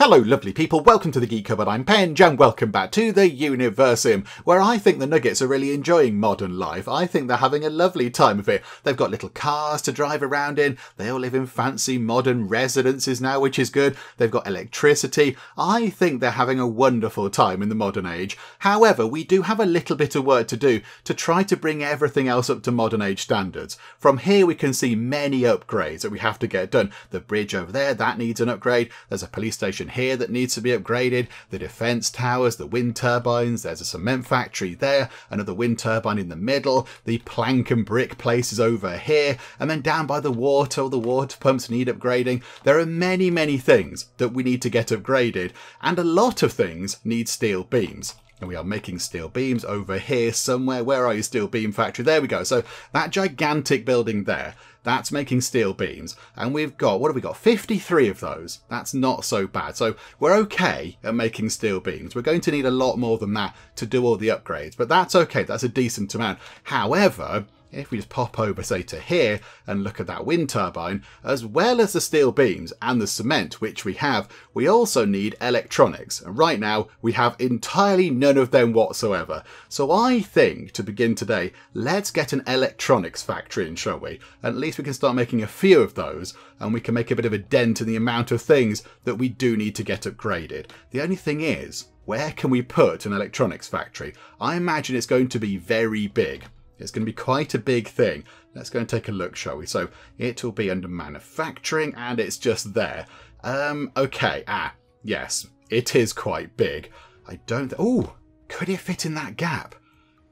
Hello lovely people, welcome to The Geek Cupboard, I'm Penj and welcome back to The Universim, where I think the Nuggets are really enjoying modern life. I think they're having a lovely time of it. They've got little cars to drive around in, they all live in fancy modern residences now, which is good, they've got electricity. I think they're having a wonderful time in the modern age. However, we do have a little bit of work to do to try to bring everything else up to modern age standards. From here we can see many upgrades that we have to get done. The bridge over there, that needs an upgrade, there's a police station here that needs to be upgraded, the defence towers, the wind turbines, there's a cement factory there, another wind turbine in the middle, the plank and brick place is over here, and then down by the water, all the water pumps need upgrading. There are many, many things that we need to get upgraded, and a lot of things need steel beams. And we are making steel beams over here somewhere. Where are you, steel beam factory? There we go. So that gigantic building there, that's making steel beams. And we've got, what have we got? 53 of those. That's not so bad. So we're okay at making steel beams. We're going to need a lot more than that to do all the upgrades, but that's okay. That's a decent amount. However, if we just pop over, say, to here and look at that wind turbine, as well as the steel beams and the cement, which we have, we also need electronics. And right now, we have entirely none of them whatsoever. So I think, to begin today, let's get an electronics factory in, shall we? At least we can start making a few of those, and we can make a bit of a dent in the amount of things that we do need to get upgraded. The only thing is, where can we put an electronics factory? I imagine it's going to be very big. It's going to be quite a big thing. Let's go and take a look, shall we? So it will be under manufacturing and it's just there. Okay. Ah, yes, it is quite big. I don't... Oh, could it fit in that gap?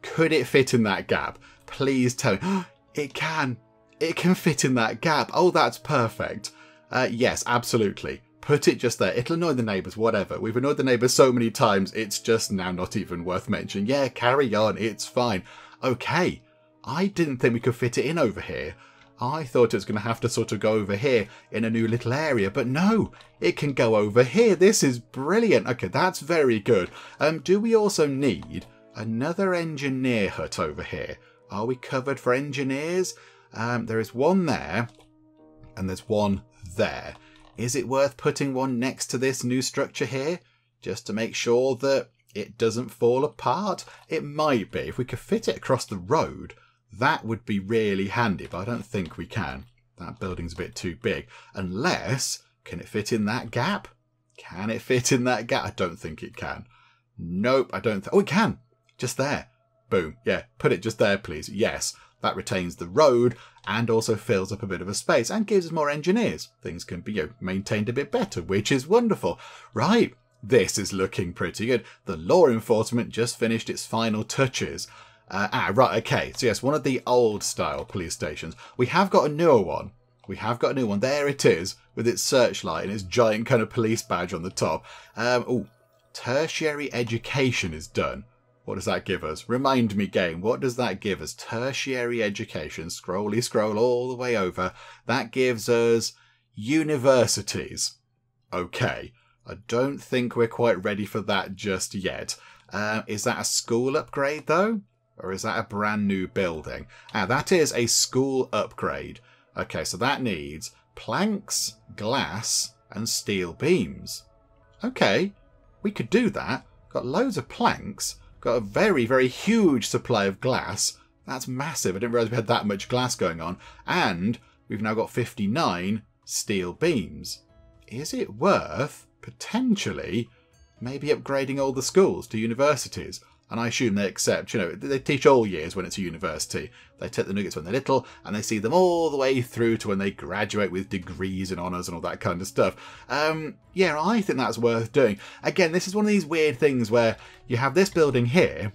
Could it fit in that gap? Please tell me. Oh, it can. It can fit in that gap. Oh, that's perfect. Yes, absolutely. Put it just there. It'll annoy the neighbours, whatever. We've annoyed the neighbours so many times, it's just now not even worth mentioning. Yeah, carry on. It's fine. Okay, I didn't think we could fit it in over here. I thought it was going to have to sort of go over here in a new little area, but no, it can go over here. This is brilliant. Okay, that's very good. Do we also need another engineer hut over here? Are we covered for engineers? There is one there and there's one there. Is it worth putting one next to this new structure here just to make sure that it doesn't fall apart? It might be. If we could fit it across the road, that would be really handy, but I don't think we can. That building's a bit too big. Unless, can it fit in that gap? Can it fit in that gap? I don't think it can. Nope, I don't think... Oh, it can! Just there. Boom. Yeah, put it just there, please. Yes, that retains the road and also fills up a bit of a space and gives us more engineers. Things can be, you know, maintained a bit better, which is wonderful. Right. This is looking pretty good. The law enforcement just finished its final touches. Right, okay. So yes, one of the old style police stations. We have got a newer one. We have got a new one. There it is with its searchlight and its giant kind of police badge on the top. Tertiary education is done. What does that give us? Remind me, game. What does that give us? Tertiary education. Scrolly scroll all the way over. That gives us universities. Okay. I don't think we're quite ready for that just yet. Is that a school upgrade though? Or is that a brand new building? Ah, that is a school upgrade. Okay, so that needs planks, glass, and steel beams. Okay, we could do that. Got loads of planks. Got a very, very huge supply of glass. That's massive. I didn't realise we had that much glass going on. And we've now got 59 steel beams. Is it worth potentially maybe upgrading all the schools to universities? And I assume they accept, you know, they teach all years when it's a university. They take the Nuggets when they're little and they see them all the way through to when they graduate with degrees and honours and all that kind of stuff. Yeah, I think that's worth doing. Again, this is one of these weird things where you have this building here,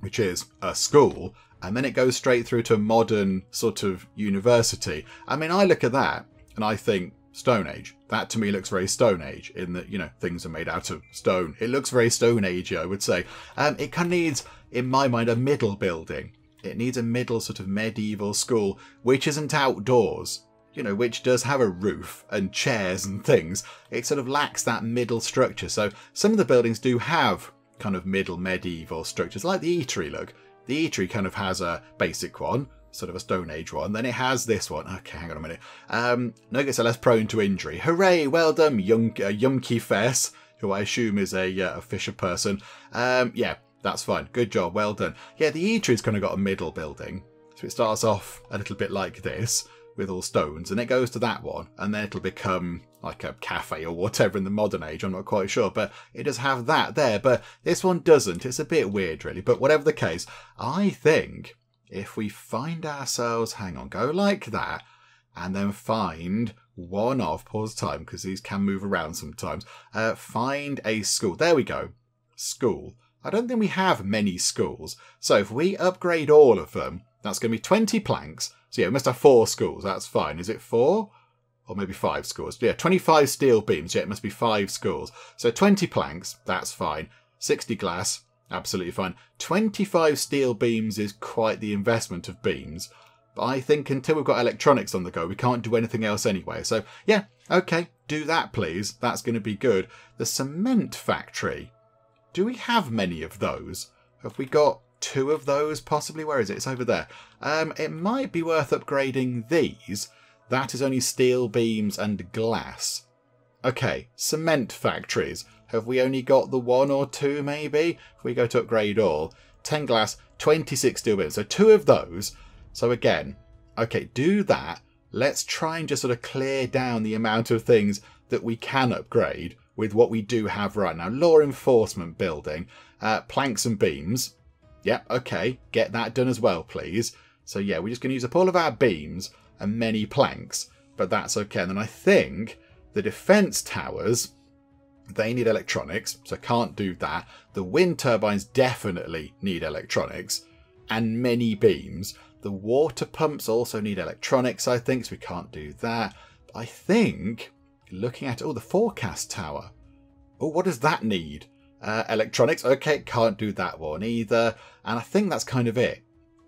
which is a school, and then it goes straight through to a modern sort of university. I mean, I look at that and I think, Stone Age. That to me looks very Stone Age in that, you know, things are made out of stone. It looks very Stone Agey, I would say. It kind of needs, in my mind, a middle building. It needs a middle sort of medieval school, which isn't outdoors, you know, which does have a roof and chairs and things. It sort of lacks that middle structure. So some of the buildings do have kind of middle medieval structures, like the eatery, look. The eatery kind of has a basic one. sort of a Stone Age one. Then it has this one. Okay, hang on a minute. Nuggets are less prone to injury. Hooray, well done, Yunkie Fess, who I assume is a Fisher person. Yeah, that's fine. Good job, well done. Yeah, the eatery's kind of got a middle building. So it starts off a little bit like this, with all stones, and it goes to that one, and then it'll become like a cafe or whatever in the modern age, I'm not quite sure, but it does have that there, but this one doesn't. It's a bit weird, really, but whatever the case, I think if we find ourselves, hang on, go like that, and then find one of, pause time, because these can move around sometimes, find a school. There we go, school. I don't think we have many schools, so if we upgrade all of them, that's going to be 20 planks. So yeah, we must have 4 schools. That's fine. Is it 4? Or maybe 5 schools. Yeah, 25 steel beams. Yeah, it must be 5 schools. So 20 planks. That's fine. 60 glass. Absolutely fine. 25 steel beams is quite the investment of beams. But I think until we've got electronics on the go, we can't do anything else anyway. So yeah, okay. Do that, please. That's going to be good. The cement factory. Do we have many of those? Have we got 2 of those possibly? Where is it? It's over there. It might be worth upgrading these. That is only steel beams and glass. Okay, cement factories. Have we only got the 1 or 2 maybe? If we go to upgrade all, 10 glass, 26 steel beams. So 2 of those. So again, okay, do that. Let's try and just sort of clear down the amount of things that we can upgrade with what we do have right now. Law enforcement building, planks and beams. Yep, okay, get that done as well, please. So yeah, we're just going to use up all of our beams and many planks, but that's okay. And then I think the defence towers, they need electronics, so can't do that. The wind turbines definitely need electronics and many beams. The water pumps also need electronics, I think, so we can't do that. But I think, looking at, oh, the forecast tower. Oh, what does that need? Electronics, okay, can't do that one either. And I think that's kind of it.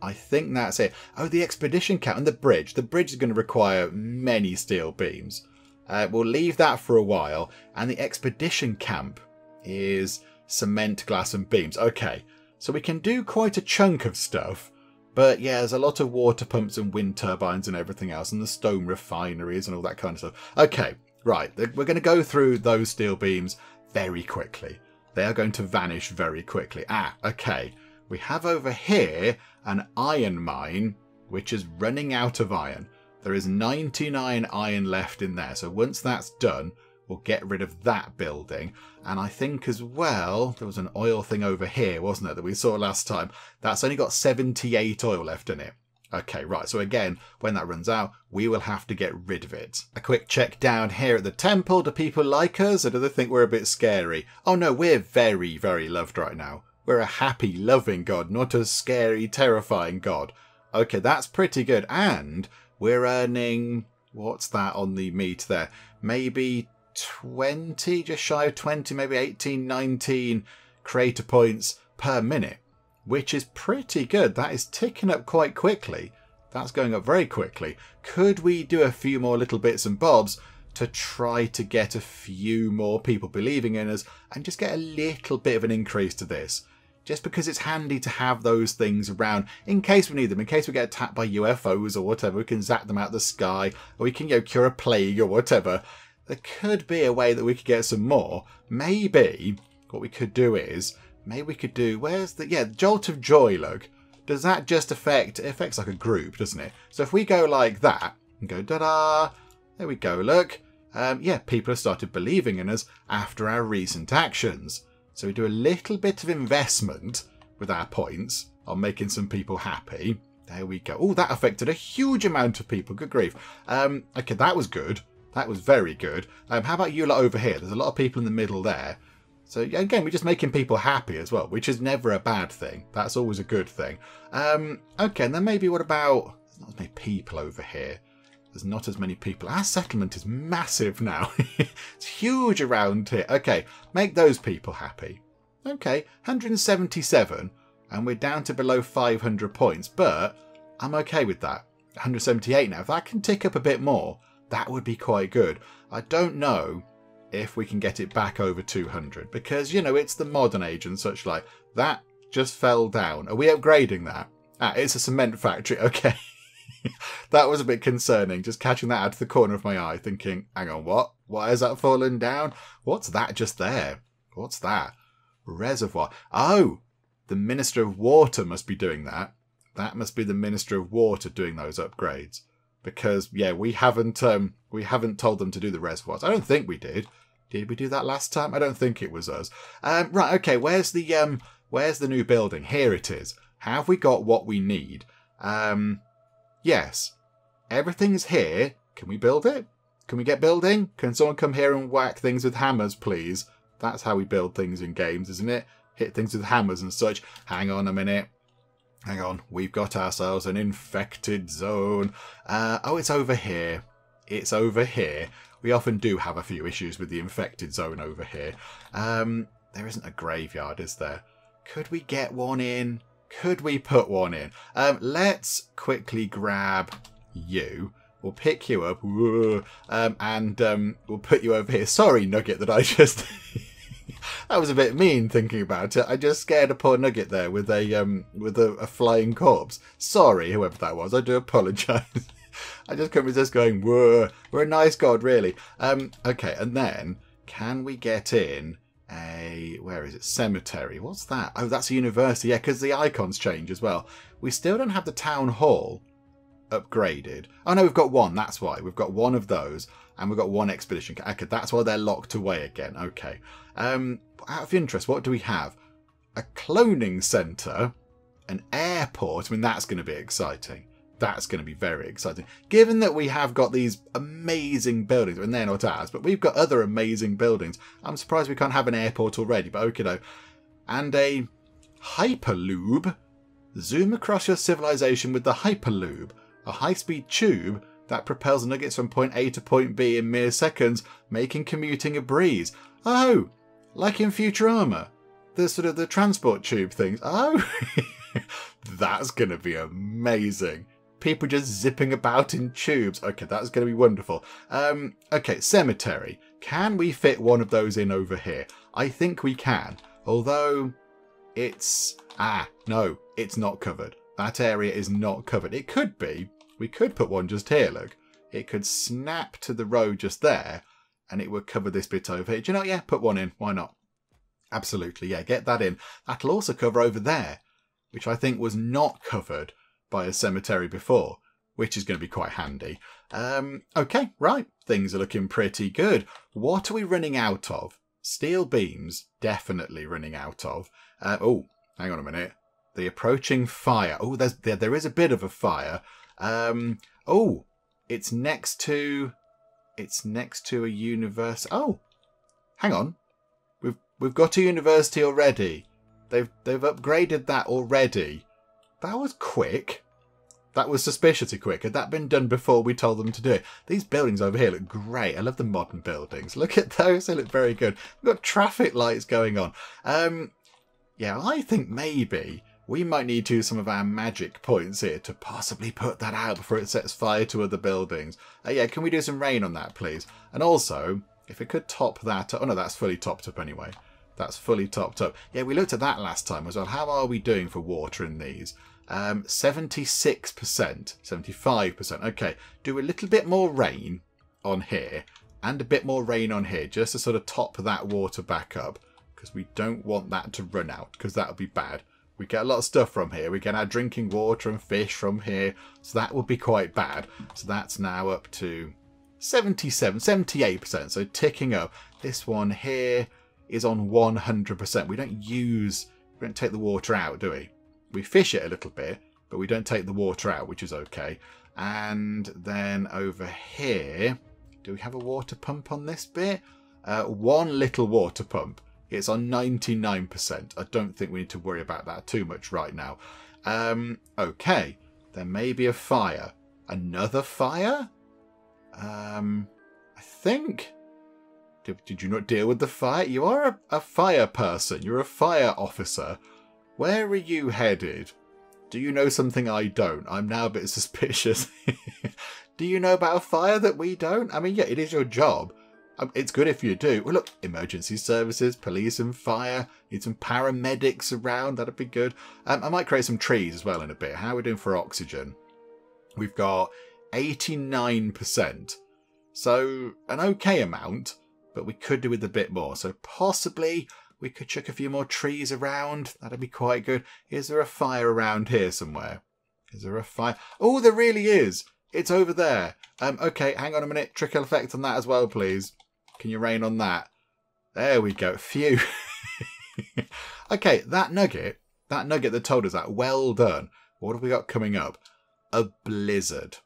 I think that's it. Oh, the expedition cap and the bridge. The bridge is going to require many steel beams. We'll leave that for a while. And the expedition camp is cement, glass and beams. Okay, so we can do quite a chunk of stuff. But yeah, there's a lot of water pumps and wind turbines and everything else. And the stone refineries and all that kind of stuff. Okay, right. We're going to go through those steel beams very quickly. They are going to vanish very quickly. Ah, okay. We have over here an iron mine, which is running out of iron. There is 99 iron left in there. So once that's done, we'll get rid of that building. And I think as well, there was an oil thing over here, wasn't there, that we saw last time. That's only got 78 oil left in it. Okay, right. So again, when that runs out, we will have to get rid of it. A quick check down here at the temple. Do people like us or do they think we're a bit scary? Oh no, we're very, very loved right now. We're a happy, loving God, not a scary, terrifying God. Okay, that's pretty good. And we're earning, what's that on the meat there? Maybe 20, just shy of 20, maybe 18, 19 creator points per minute, which is pretty good. That is ticking up quite quickly. That's going up very quickly. Could we do a few more little bits and bobs to try to get a few more people believing in us and just get a little bit of an increase to this? Just because it's handy to have those things around in case we need them, in case we get attacked by UFOs or whatever, we can zap them out of the sky, or we can, you know, cure a plague or whatever. There could be a way that we could get some more. Maybe what we could do is, maybe we could do, where's the, yeah, Jolt of Joy, look. Does that just affect, it affects like a group, doesn't it? So if we go like that and go, da-da, there we go, look. Yeah, people have started believing in us after our recent actions. So we do a little bit of investment with our points on making some people happy. There we go. Oh, that affected a huge amount of people. Good grief. Okay, that was good. That was very good. How about you lot over here? There's a lot of people in the middle there. So again, we're just making people happy as well, which is never a bad thing. That's always a good thing. Okay, and then maybe what about, there's not as many people over here. There's not as many people. Our settlement is massive now. It's huge around here. Okay, make those people happy. Okay, 177, and we're down to below 500 points, but I'm okay with that. 178 now. If that can tick up a bit more, that would be quite good. I don't know if we can get it back over 200, because, you know, it's the modern age and such like. That just fell down. Are we upgrading that? Ah, it's a cement factory. Okay. That was a bit concerning, just catching that out of the corner of my eye, thinking, hang on, what? Why is that falling down? What's that just there? What's that? Reservoir. Oh, the Minister of Water must be doing that. That must be the Minister of Water doing those upgrades. Because, yeah, we haven't told them to do the reservoirs. I don't think we did. Did we do that last time? I don't think it was us. Right, okay, where's the new building? Here it is. Have we got what we need? Yes. Everything's here. Can we build it? Can we get building? Can someone come here and whack things with hammers, please? That's how we build things in games, isn't it? Hit things with hammers and such. Hang on a minute. Hang on. We've got ourselves an infected zone. Oh, it's over here. It's over here. We often do have a few issues with the infected zone over here. There isn't a graveyard, is there? Could we get one in? Could we put one in? Let's quickly grab you. We'll pick you up. And we'll put you over here. Sorry, Nugget, that I just... That was a bit mean thinking about it. I just scared a poor Nugget there with a flying corpse. Sorry, whoever that was. I do apologise. I just couldn't resist going, whoa. We're a nice god, really. Okay, and then can we get in a... Where is it? Cemetery. What's that? Oh, that's a university. Yeah, because the icons change as well. We still don't have the town hall upgraded. Oh, no, we've got one. That's why. We've got one of those. And we've got one expedition. Okay, that's why they're locked away again. Okay. Out of interest, what do we have? A cloning centre, an airport. I mean, that's going to be exciting. That's going to be very exciting. Given that we have got these amazing buildings, and they're not ours, but we've got other amazing buildings. I'm surprised we can't have an airport already, but okie doke. And a hyperloop. Zoom across your civilization with the hyperloop, a high-speed tube that propels Nuggets from point A to point B in mere seconds, making commuting a breeze. Oh, like in Futurama, the sort of the transport tube things. Oh, that's going to be amazing. People just zipping about in tubes. Okay, that's going to be wonderful. Okay, cemetery. Can we fit one of those in over here? I think we can. Although it's... Ah, no, it's not covered. That area is not covered. It could be. We could put one just here, look. It could snap to the road just there, and it would cover this bit over here. Do you know what? Yeah, put one in. Why not? Absolutely, yeah, get that in. That'll also cover over there, which I think was not covered by a cemetery before, which is going to be quite handy. Okay, right. Things are looking pretty good. What are we running out of? Steel beams, definitely running out of. Oh, hang on a minute. The approaching fire. Oh, there is a bit of a fire. Oh, it's next to a university. Oh, hang on. We've got a university already. They've upgraded that already. That was quick. That was suspiciously quick. Had that been done before we told them to do it? These buildings over here look great. I love the modern buildings. Look at those. They look very good. We've got traffic lights going on. Yeah, I think maybe we might need to use some of our magic points here to possibly put that out before it sets fire to other buildings. Yeah, can we do some rain on that, please? And also, if it could top that up... Oh, no, that's fully topped up anyway. That's fully topped up. Yeah, we looked at that last time as well. How are we doing for water in these? 76%. 75%. Okay, do a little bit more rain on here and a bit more rain on here just to sort of top that water back up, because we don't want that to run out, because that would be bad. We get a lot of stuff from here. We get our drinking water and fish from here. So that would be quite bad. So that's now up to 77, 78%. So ticking up. This one here is on 100%. We don't take the water out, do we? We fish it a little bit, but we don't take the water out, which is okay. And then over here, do we have a water pump on this bit? One little water pump. It's on 99%. I don't think we need to worry about that too much right now. Okay. There may be a fire. Another fire? I think... Did you not deal with the fire? You are a fire person. You're a fire officer. Where are you headed? Do you know something I don't? I'm now a bit suspicious. Do you know about a fire that we don't? I mean, yeah, it is your job. It's good if you do. Well, look, emergency services, police and fire. Need some paramedics around. That'd be good. I might create some trees as well in a bit. How are we doing for oxygen? we've got 89%. So an okay amount, but we could do with a bit more. So possibly we could chuck a few more trees around. That'd be quite good. Is there a fire around here somewhere? Is there a fire? Oh, there really is. It's over there. Okay, hang on a minute. Trickle effect on that as well, please. Can you rain on that? There we go. Phew. Okay, that nugget that told us that. Well done. What have we got coming up? A blizzard.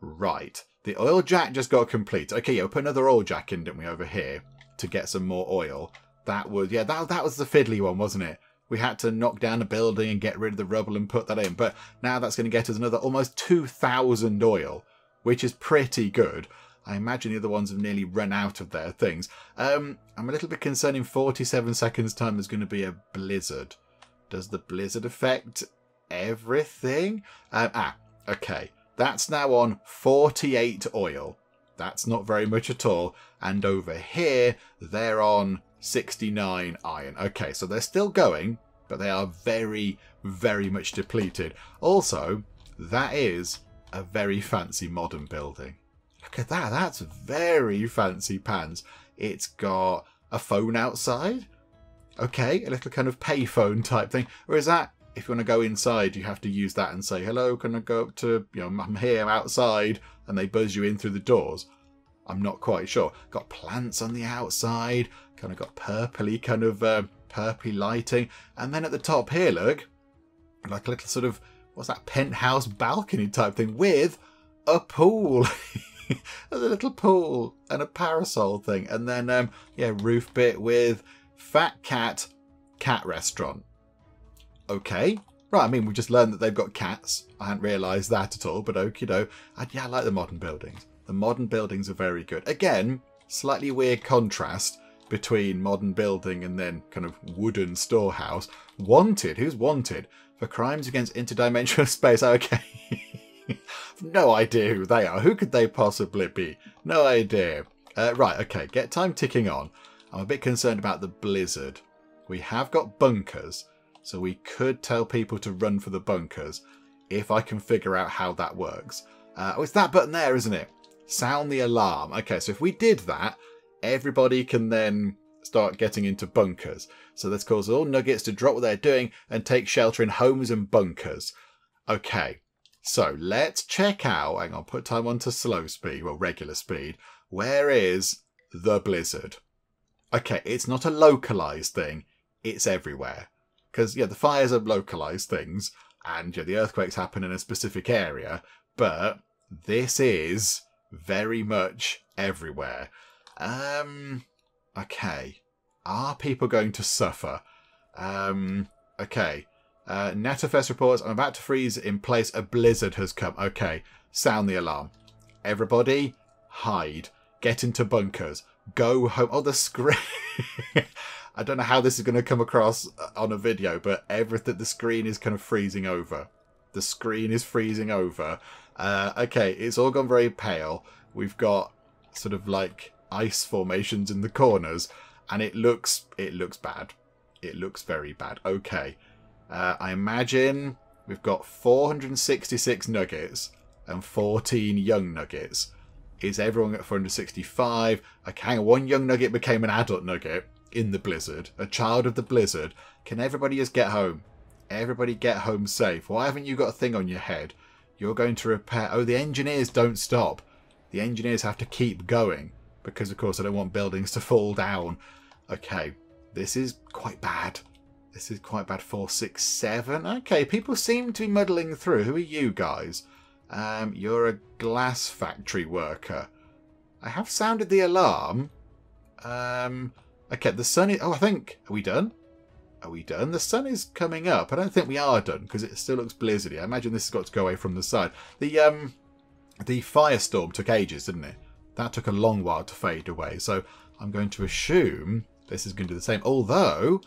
Right. The oil jack just got complete. Okay, yeah, we'll put another oil jack in, didn't we, over here to get some more oil. That was, yeah, that was the fiddly one, wasn't it? We had to knock down a building and get rid of the rubble and put that in. But now that's going to get us another almost 2,000 oil, which is pretty good. I imagine the other ones have nearly run out of their things. I'm a little bit concerned in 47 seconds time there's going to be a blizzard. Does the blizzard affect everything? Okay. That's now on 48 oil. That's not very much at all. And over here, they're on 69 iron. Okay, so they're still going, but they are very, very much depleted. Also, that is a very fancy modern building. Look at that. That's very fancy pants. It's got a phone outside. Okay, a little kind of payphone type thing. Or is that, if you want to go inside, you have to use that and say, hello, can I go up to, you know, I'm here outside, and they buzz you in through the doors. I'm not quite sure. Got plants on the outside, kind of got purpley, kind of purpley lighting. And then at the top here, look, like a little sort of, what's that, penthouse balcony type thing with a pool. There's a little pool and a parasol thing. And then, yeah, roof bit with Fat Cat, cat restaurant. Okay. Right, I mean, we just learned that they've got cats. I hadn't realised that at all, but okie-doke. Yeah, I like the modern buildings. The modern buildings are very good. Again, slightly weird contrast between modern building and then kind of wooden storehouse. Wanted. Who's wanted? For crimes against interdimensional space. Okay. No idea who they are. Who could they possibly be? No idea. Right, okay, get time ticking on. I'm a bit concerned about the blizzard. We have got bunkers, so we could tell people to run for the bunkers if I can figure out how that works. Oh, it's that button there, isn't it? Sound the alarm. Okay, so if we did that, everybody can then start getting into bunkers. So this causes all nuggets to drop what they're doing and take shelter in homes and bunkers. Okay, so let's check out. Hang on, put time on to slow speed, well, regular speed. Where is the blizzard? Okay, it's not a localised thing. It's everywhere. Because, yeah, the fires are localised things and yeah, the earthquakes happen in a specific area, but this is very much everywhere. Okay. Are people going to suffer? Okay. Natafest reports, I'm about to freeze in place. A blizzard has come. Okay. Sound the alarm. Everybody, hide. Get into bunkers. Go home. Oh, the screen. I don't know how this is going to come across on a video, but everything, the screen is kind of freezing over. The screen is freezing over. Okay, it's all gone very pale. We've got sort of like ice formations in the corners, and it looks bad. It looks very bad. Okay, I imagine we've got 466 nuggets and 14 young nuggets. Is everyone at 465? Okay, hang on, one young nugget became an adult nugget in the blizzard, a child of the blizzard. Can everybody just get home? Everybody get home safe. Why haven't you got a thing on your head? You're going to repair. Oh, the engineers don't stop. The engineers have to keep going because, of course, I don't want buildings to fall down. Okay, this is quite bad. This is quite bad. 467. Okay, people seem to be muddling through. Who are you guys? You're a glass factory worker. I have sounded the alarm. Okay, the sun is... Oh, I think... Are we done? Are we done? The sun is coming up. I don't think we are done because it still looks blizzardy. I imagine this has got to go away from the side. The firestorm took ages, didn't it? That took a long while to fade away. So I'm going to assume this is going to do the same. Although,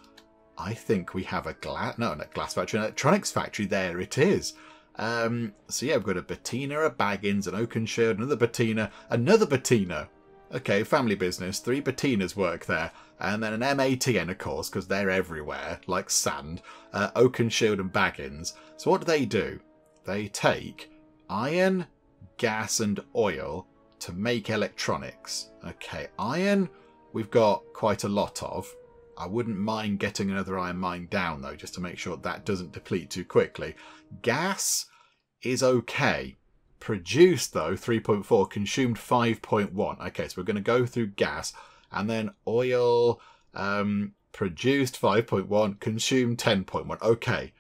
I think we have a glass... No, not glass factory. An electronics factory. There it is. So yeah, we've got a Bettina, a Baggins, an Oakenshield, another Bettina, another Bettina. Okay, family business. 3 Bettinas work there. And then an MATN, of course, because they're everywhere, like sand. Oakenshield and Baggins. So what do? They take Iron, gas, and oil to make electronics. Okay, iron we've got quite a lot of. I wouldn't mind getting another iron mine down, though, just to make sure that doesn't deplete too quickly. Gas is okay. Produced, though, 3.4. Consumed, 5.1. Okay, so we're going to go through gas. And then oil, produced, 5.1. Consumed, 10.1. Okay,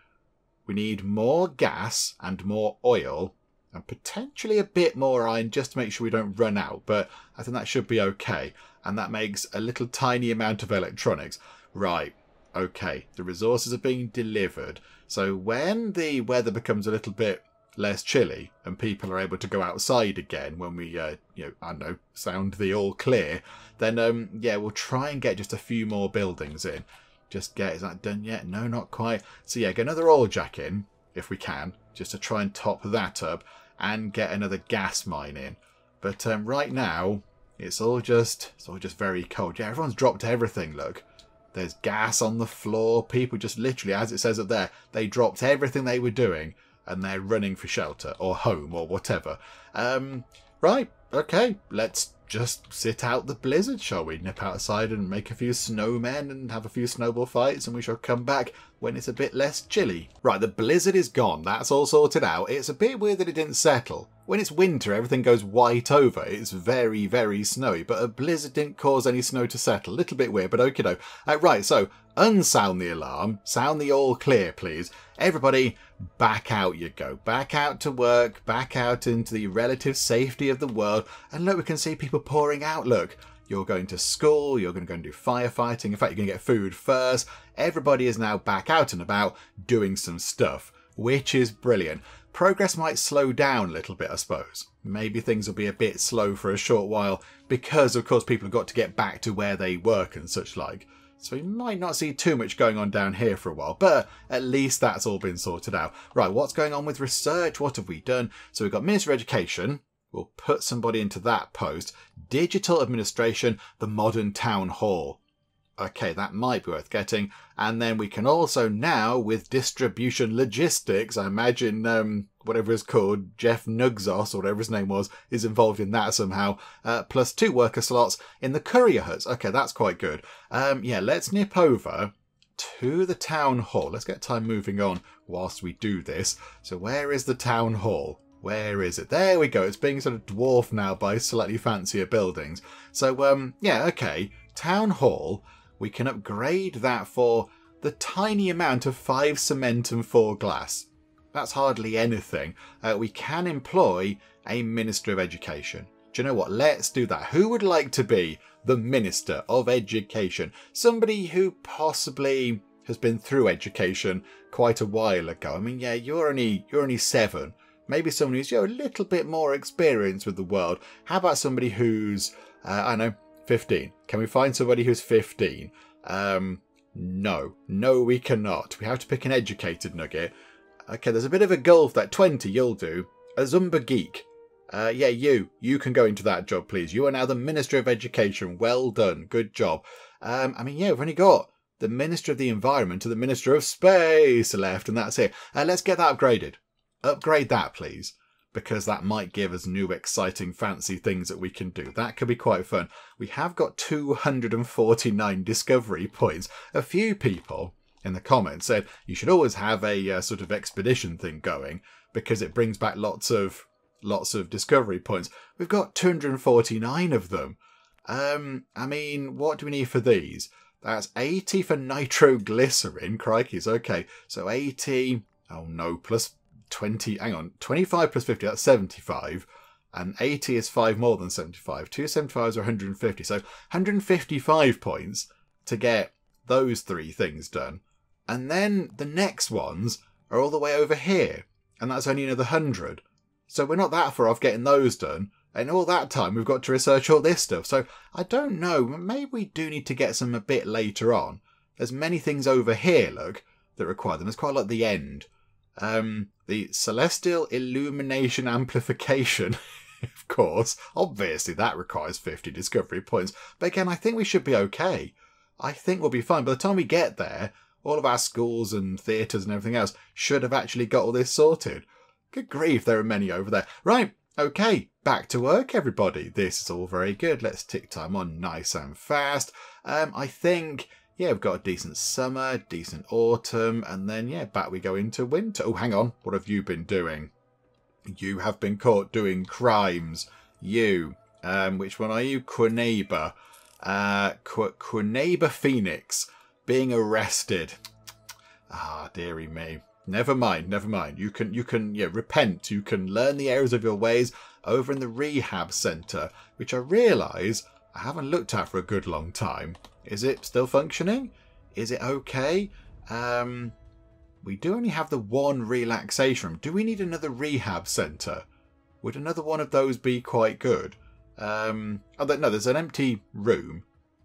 we need more gas and more oil. And potentially a bit more iron just to make sure we don't run out. But I think that should be okay. And that makes a little tiny amount of electronics. Right, okay. The resources are being delivered. So when the weather becomes a little bit less chilly and people are able to go outside again, when we, you know, I don't know, sound the all clear, then, yeah, we'll try and get just a few more buildings in. Just get, is that done yet? No, not quite. So yeah, get another oil jack in, if we can, just to try and top that up, and get another gas mine in. But right now, it's all just very cold. Yeah, everyone's dropped everything, look. There's gas on the floor. People just literally, as it says up there, they dropped everything they were doing and they're running for shelter or home or whatever. Right, okay, let's just sit out the blizzard, shall we? Nip outside and make a few snowmen and have a few snowball fights, and we shall come back when it's a bit less chilly. Right, the blizzard is gone. That's all sorted out. It's a bit weird that it didn't settle. When it's winter, everything goes white over. It's very, very snowy, but a blizzard didn't cause any snow to settle. A little bit weird, but okie doke. Right, so unsound the alarm. Sound the all clear, please. Everybody, back out you go. Back out to work, back out into the relative safety of the world. And look, we can see people pouring out, look. You're going to school, you're going to go and do firefighting. In fact, you're going to get food first. Everybody is now back out and about doing some stuff, which is brilliant. Progress might slow down a little bit, I suppose. Maybe things will be a bit slow for a short while because, of course, people have got to get back to where they work and such like. So we might not see too much going on down here for a while, but at least that's all been sorted out. Right, what's going on with research? What have we done? So we've got Ministry of Education. We'll put somebody into that post. Digital Administration, the Modern Town Hall. Okay, that might be worth getting. And then we can also now, with Distribution Logistics, I imagine whatever it's called, Jeff Nugzos, or whatever his name was, is involved in that somehow, plus 2 worker slots in the courier huts. Okay, that's quite good. Yeah, let's nip over to the Town Hall. Let's get time moving on whilst we do this. So where is the Town Hall? Where is it? There we go. It's being sort of dwarfed now by slightly fancier buildings. So, yeah, okay. Town Hall. We can upgrade that for the tiny amount of 5 cement and 4 glass. That's hardly anything. We can employ a Minister of Education. Do you know what? Let's do that. Who would like to be the Minister of Education? Somebody who possibly has been through education quite a while ago. I mean, yeah, you're only 7. Maybe someone who's, you know, a little bit more experienced with the world. How about somebody who's, I don't know, 15. Can we find somebody who's 15? No, we cannot. We have to pick an educated nugget. Okay, there's a bit of a gulf there. 20, you'll do. A Zumba Geek. Yeah, you can go into that job, please. You are now the Minister of Education. Well done. Good job. I mean, yeah, we've only got the Minister of the Environment and the Minister of Space left, and that's it. Let's get that upgraded. Upgrade that, please, because that might give us new exciting fancy things that we can do. That could be quite fun. We have got 249 discovery points. A few people in the comments said you should always have a sort of expedition thing going because it brings back lots of discovery points. We've got 249 of them. I mean, what do we need for these? That's 80 for nitroglycerin. Crikey's. Okay, so 80. Oh no, plus 20, hang on, 25 plus 50, that's 75, and 80 is 5 more than 75. 2 75s are 150, so 155 points to get those 3 things done. And then the next ones are all the way over here, and that's only another 100. So we're not that far off getting those done, and all that time we've got to research all this stuff. So I don't know, maybe we do need to get some a bit later on. There's many things over here, look, that require them. There's quite a lot at the end. The Celestial Illumination Amplification, of course. Obviously, that requires 50 discovery points. But again, I think we should be okay. I think we'll be fine. By the time we get there, all of our schools and theatres and everything else should have actually got all this sorted. Good grief, there are many over there. Right, okay, back to work, everybody. This is all very good. Let's tick time on nice and fast. I think, yeah, we've got a decent summer, decent autumn, and then, yeah, back we go into winter. Oh, hang on. What have you been doing? You have been caught doing crimes. You. Which one are you? Quimboro. Quimboro Phoenix. Being arrested. Ah, dearie me. Never mind, never mind. You can yeah, repent. You can learn the errors of your ways over in the rehab centre, which I realise I haven't looked at for a good long time. Is it still functioning? Is it okay? We do only have the one relaxation room. Do we need another rehab centre? Would another one of those be quite good? Oh, no, there's an empty room.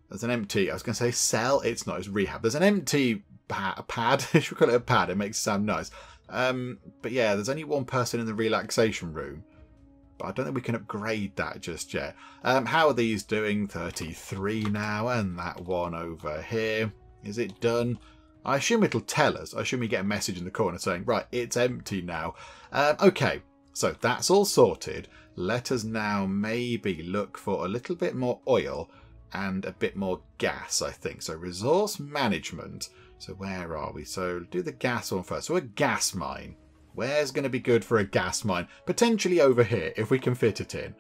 There's an empty, I was going to say cell. It's not, it's rehab. There's an empty... a pad. Should we call it a pad? It makes it sound nice. But yeah, there's only one person in the relaxation room. But I don't think we can upgrade that just yet. How are these doing? 33 now, and that one over here. Is it done? I assume it'll tell us. I assume we get a message in the corner saying, right, it's empty now. Okay, so that's all sorted. Let us now maybe look for a little bit more oil and a bit more gas, I think. So resource management. So where are we? So do the gas one first. So a gas mine. Where's going to be good for a gas mine? Potentially over here, if we can fit it in.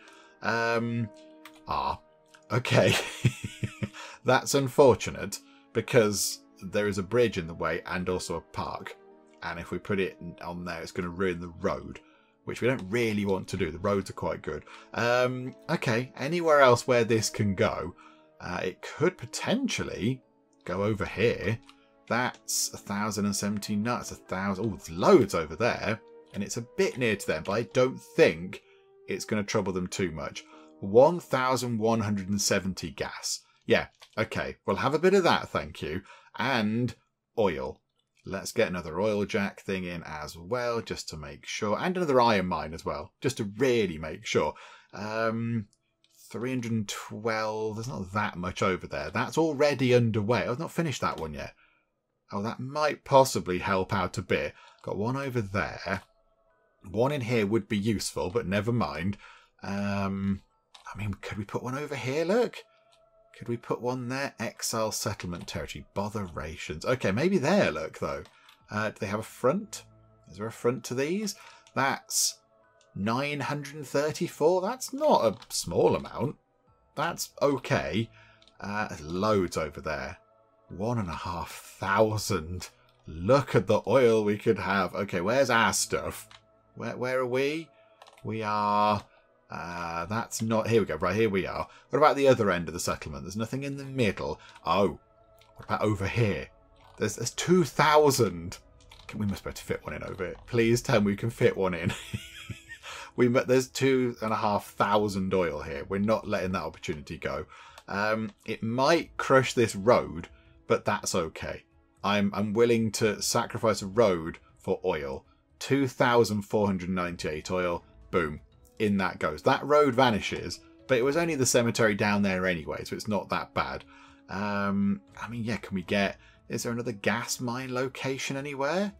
Okay. That's unfortunate because there is a bridge in the way and also a park. And if we put it on there, it's going to ruin the road, which we don't really want to do. The roads are quite good. Okay, anywhere else where this can go? It could potentially go over here. That's 1,079. That's 1,000. Oh, there's loads over there. And it's a bit near to them, but I don't think it's going to trouble them too much. 1,170 gas. Yeah, okay. We'll have a bit of that, thank you. And oil. Let's get another oil jack thing in as well, just to make sure. And another iron mine as well, just to really make sure. 312. There's not that much over there. That's already underway. I've not finished that one yet. Oh, that might possibly help out a bit. Got one over there. One in here would be useful, but never mind. I mean, could we put one over here, look? Could we put one there? Exile settlement territory. Botherations. Okay, maybe there, look, though. Do they have a front? Is there a front to these? That's 934. That's not a small amount. That's okay. Loads over there. 1,500. Look at the oil we could have. Okay, where's our stuff? Where are we? We are... that's not... Here we go. Right, here we are. What about the other end of the settlement? There's nothing in the middle. Oh, what about over here? There's 2,000. We must be able to fit one in over here. Please tell me we can fit one in. There's 2,500 oil here. We're not letting that opportunity go. It might crush this road... But that's okay. I'm willing to sacrifice a road for oil. 2,498 oil. Boom. In that goes. That road vanishes. But it was only the cemetery down there anyway, so it's not that bad. I mean, yeah, can we get... Is there another gas mine location anywhere?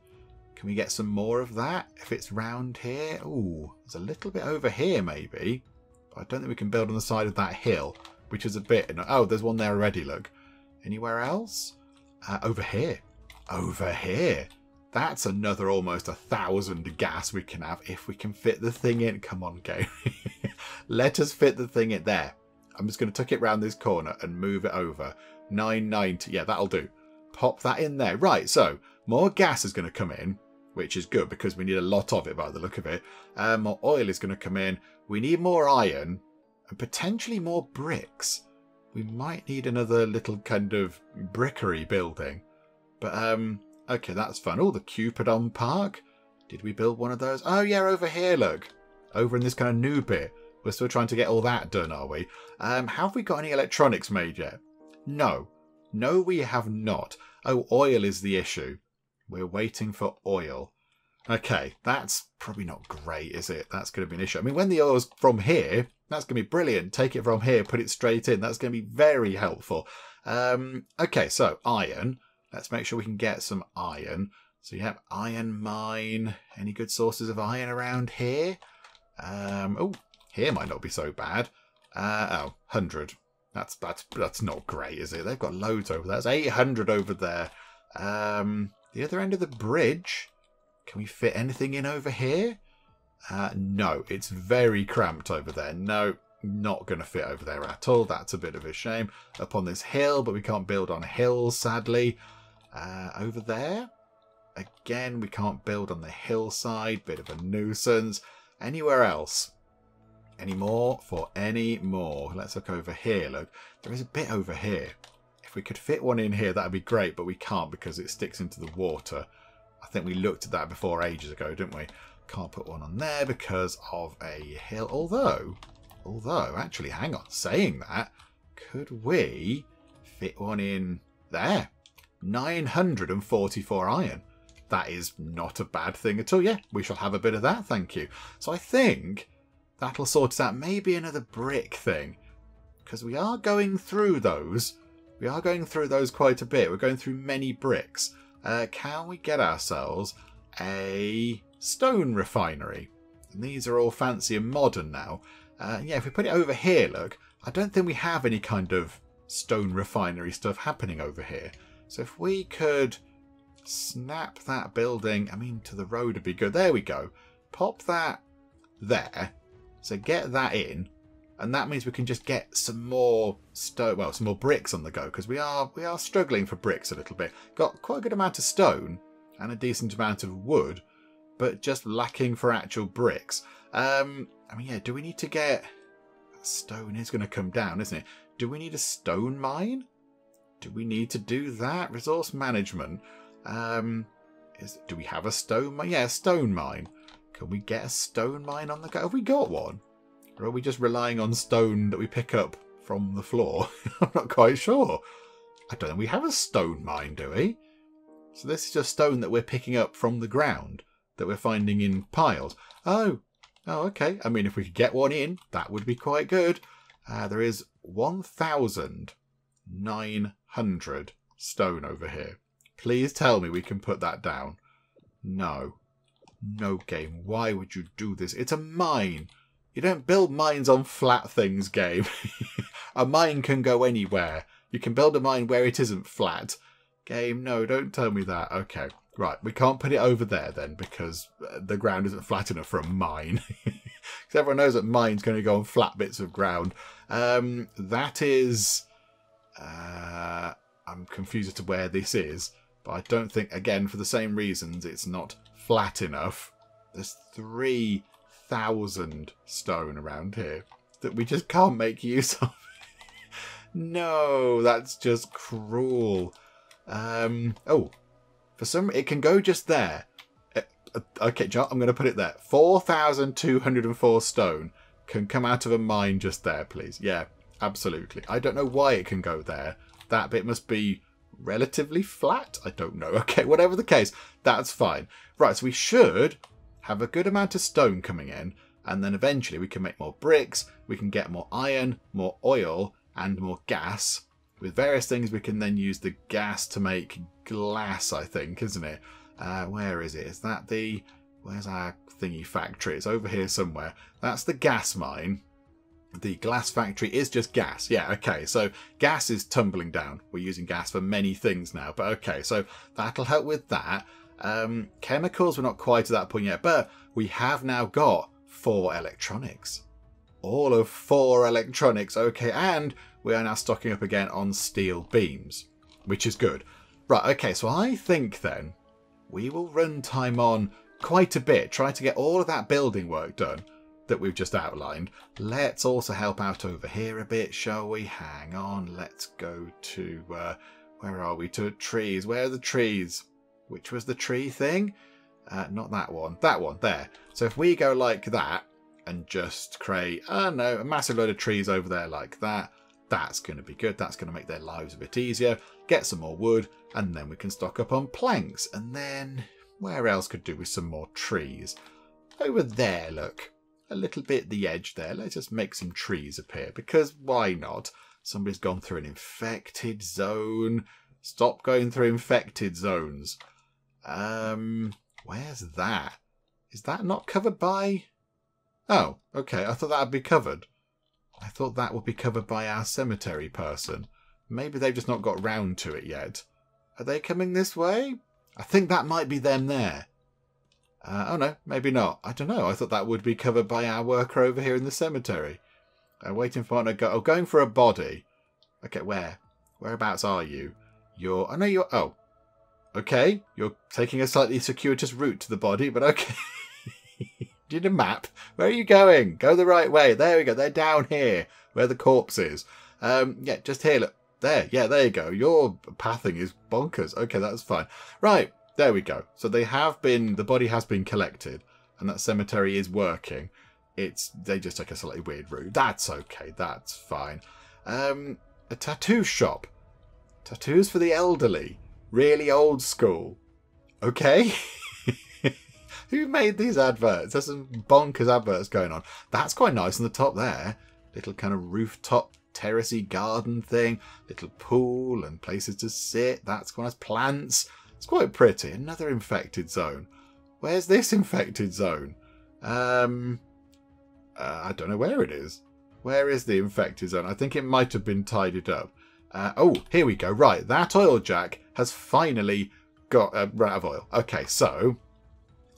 Can we get some more of that if it's round here? Ooh, there's a little bit over here maybe. But I don't think we can build on the side of that hill, which is a bit... Oh, there's one there already, look. Anywhere else? Over here. Over here. That's another almost 1,000 gas we can have if we can fit the thing in. Come on, game. Let us fit the thing in there. I'm just going to tuck it round this corner and move it over. 990. Yeah, that'll do. Pop that in there. Right, so more gas is going to come in, which is good because we need a lot of it by the look of it. More oil is going to come in. We need more iron and potentially more bricks. We might need another little kind of brickery building. But, okay, that's fun. Oh, the Cupidon Park. Did we build one of those? Oh, yeah, over here, look. Over in this kind of new bit. We're still trying to get all that done, are we? Have we got any electronics made yet? No. No, we have not. Oh, oil is the issue. We're waiting for oil. Okay, that's probably not great, is it? That's going to be an issue. I mean, when the oil's from here... That's going to be brilliant. Take it from here, put it straight in. That's going to be very helpful. Okay, so iron. Let's make sure we can get some iron. So yeah, iron mine. Any good sources of iron around here? Oh, here might not be so bad. Oh, 100. That's not great, is it? They've got loads over there. That's 800 over there. The other end of the bridge. Can we fit anything in over here? No, it's very cramped over there. No, not going to fit over there at all. That's a bit of a shame. Up on this hill, but we can't build on hills, sadly. Over there. Again, we can't build on the hillside. Bit of a nuisance. Anywhere else? Any more? For any more. Let's look over here. Look, there is a bit over here. If we could fit one in here, that would be great, but we can't because it sticks into the water. I think we looked at that before ages ago, didn't we? Can't put one on there because of a hill. Although, actually, hang on. Saying that, could we fit one in there? 944 iron. That is not a bad thing at all. Yeah, we shall have a bit of that, thank you. So I think that'll sort us out. Maybe another brick thing. Because we are going through those. We are going through those quite a bit. We're going through many bricks. Can we get ourselves a stone refinery? And these are all fancy and modern now. Yeah, if we put it over here, look. I don't think we have any kind of stone refinery stuff happening over here. So if we could snap that building, I mean, to the road would be good. There we go. Pop that there. So get that in. And that means we can just get some more stone, well, some more bricks on the go. Because we are struggling for bricks a little bit. Got quite a good amount of stone and a decent amount of wood. But just lacking for actual bricks. I mean, yeah, do we need to get... Stone is going to come down, isn't it? Do we need a stone mine? Do we need to do that? Resource management. Do we have a stone mine? Yeah, a stone mine. Can we get a stone mine on the go? Have we got one? Or are we just relying on stone that we pick up from the floor? I'm not quite sure. I don't think we have a stone mine, do we? So this is just stone that we're picking up from the ground that we're finding in piles. Oh, okay. I mean, if we could get one in, that would be quite good. There is 1,900 stone over here. Please tell me we can put that down. No. No, game. Why would you do this? It's a mine. You don't build mines on flat things, game. A mine can go anywhere. You can build a mine where it isn't flat. Game, no, don't tell me that. Okay. Right, we can't put it over there then because the ground isn't flat enough for a mine. Because everyone knows that mines can only go on flat bits of ground. That is... I'm confused as to where this is. But I don't think, again, for the same reasons, it's not flat enough. There's 3,000 stone around here that we just can't make use of. No, that's just cruel. Oh... For some, it can go just there. Okay, John, I'm going to put it there. 4,204 stone can come out of a mine just there, please. Yeah, absolutely. I don't know why it can go there. That bit must be relatively flat. I don't know. Okay, whatever the case, that's fine. Right, so we should have a good amount of stone coming in. And then eventually we can make more bricks. We can get more iron, more oil, and more gas. With various things, we can then use the gas to make glass, I think, isn't it? Where is it? Is that the... Where's our thingy factory? It's over here somewhere. That's the gas mine. The glass factory is just gas. Yeah, okay. So gas is tumbling down. We're using gas for many things now. But okay, so that'll help with that. Chemicals, we're not quite at that point yet. But we have now got 4 electronics. All of 4 electronics. Okay, and... we are now stocking up again on steel beams, which is good. Right, okay, so I think then we will run time on quite a bit, try to get all of that building work done that we've just outlined. Let's also help out over here a bit, shall we? Hang on, let's go to, where are we? To trees. Where are the trees? Which was the tree thing? Not that one. That one, there. So if we go like that and just create, I don't know, a massive load of trees over there like that, that's going to be good. That's going to make their lives a bit easier. Get some more wood, and then we can stock up on planks. And then, where else could do with some more trees? Over there, look. A little bit at the edge there. Let's just make some trees appear, because why not? Somebody's gone through an infected zone. Stop going through infected zones. Where's that? Is that not covered by... Oh, okay. I thought that would be covered. I thought that would be covered by our cemetery person. Maybe they've just not got round to it yet. Are they coming this way? I think that might be them there. Oh no, maybe not. I don't know. I thought that would be covered by our worker over here in the cemetery. I'm waiting for a go. Oh, going for a body. Okay, where? Whereabouts are you? You're... I know you're... Oh. Okay. You're taking a slightly circuitous route to the body, but okay. Do you need a map? Where are you going? Go the right way. There we go. They're down here, where the corpse is. Yeah, just here, look. There. Yeah, there you go. Your pathing is bonkers. Okay, that's fine. Right. There we go. So they have been... The body has been collected, and that cemetery is working. It's... They just took a slightly weird route. That's okay. That's fine. A tattoo shop. Tattoos for the elderly. Really old school. Okay. Who made these adverts? There's some bonkers adverts going on. That's quite nice on the top there. Little kind of rooftop terracey garden thing. Little pool and places to sit. That's quite nice. Plants. It's quite pretty. Another infected zone. Where's this infected zone? I don't know where it is. Where is the infected zone? I think it might have been tidied up. Oh, here we go. Right, that oil jack has finally got run out of oil. Okay, so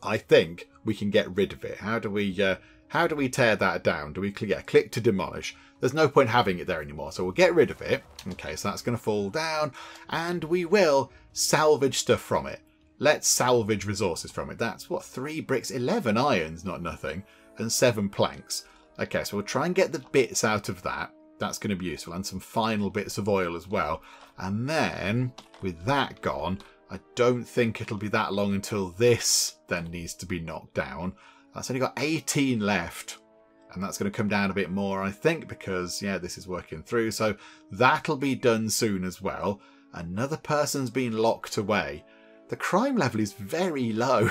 I think we can get rid of it. How do we tear that down? Do we click to demolish? There's no point having it there anymore, so we'll get rid of it. Okay, so that's going to fall down, and we will salvage stuff from it. Let's salvage resources from it. That's what, 3 bricks, 11 irons, not nothing, and 7 planks. Okay, so we'll try and get the bits out of that. That's going to be useful. And some final bits of oil as well. And then, with that gone, I don't think it'll be that long until this then needs to be knocked down. That's only got 18 left. And that's going to come down a bit more, I think, because, yeah, this is working through. So that'll be done soon as well. Another person's been locked away. The crime level is very low.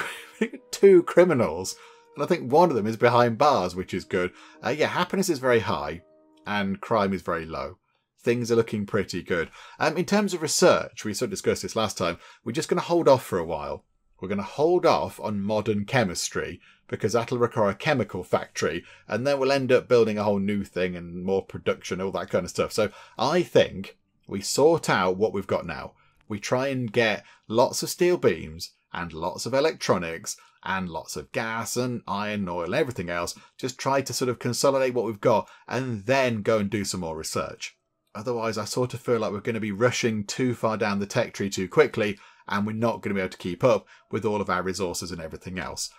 2 criminals. And I think one of them is behind bars, which is good. Yeah, happiness is very high. And crime is very low. Things are looking pretty good. In terms of research, we sort of discussed this last time, we're just going to hold off for a while. We're going to hold off on modern chemistry because that'll require a chemical factory, and then we'll end up building a whole new thing and more production, all that kind of stuff. So I think we sort out what we've got now. We try and get lots of steel beams and lots of electronics and lots of gas and iron and oil and everything else. Just try to sort of consolidate what we've got and then go and do some more research. Otherwise, I sort of feel like we're going to be rushing too far down the tech tree too quickly, and we're not going to be able to keep up with all of our resources and everything else.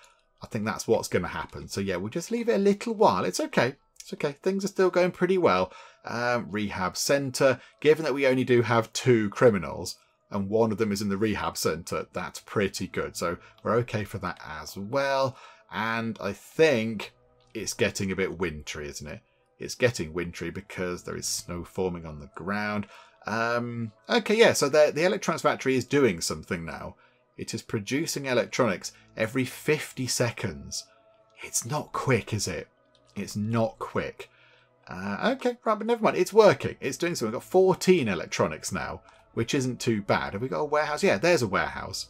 I think that's what's going to happen. So yeah, we'll just leave it a little while. It's okay. It's okay. Things are still going pretty well. Rehab centre. Given that we only do have 2 criminals, and one of them is in the rehab centre, that's pretty good. So we're okay for that as well. And I think it's getting a bit wintry, isn't it? It's getting wintry because there is snow forming on the ground. Okay, yeah, so the electronics factory is doing something now. It is producing electronics every 50 seconds. It's not quick, is it? It's not quick. Okay, right, but never mind. It's working. It's doing something. We've got 14 electronics now, which isn't too bad. Have we got a warehouse? Yeah, there's a warehouse.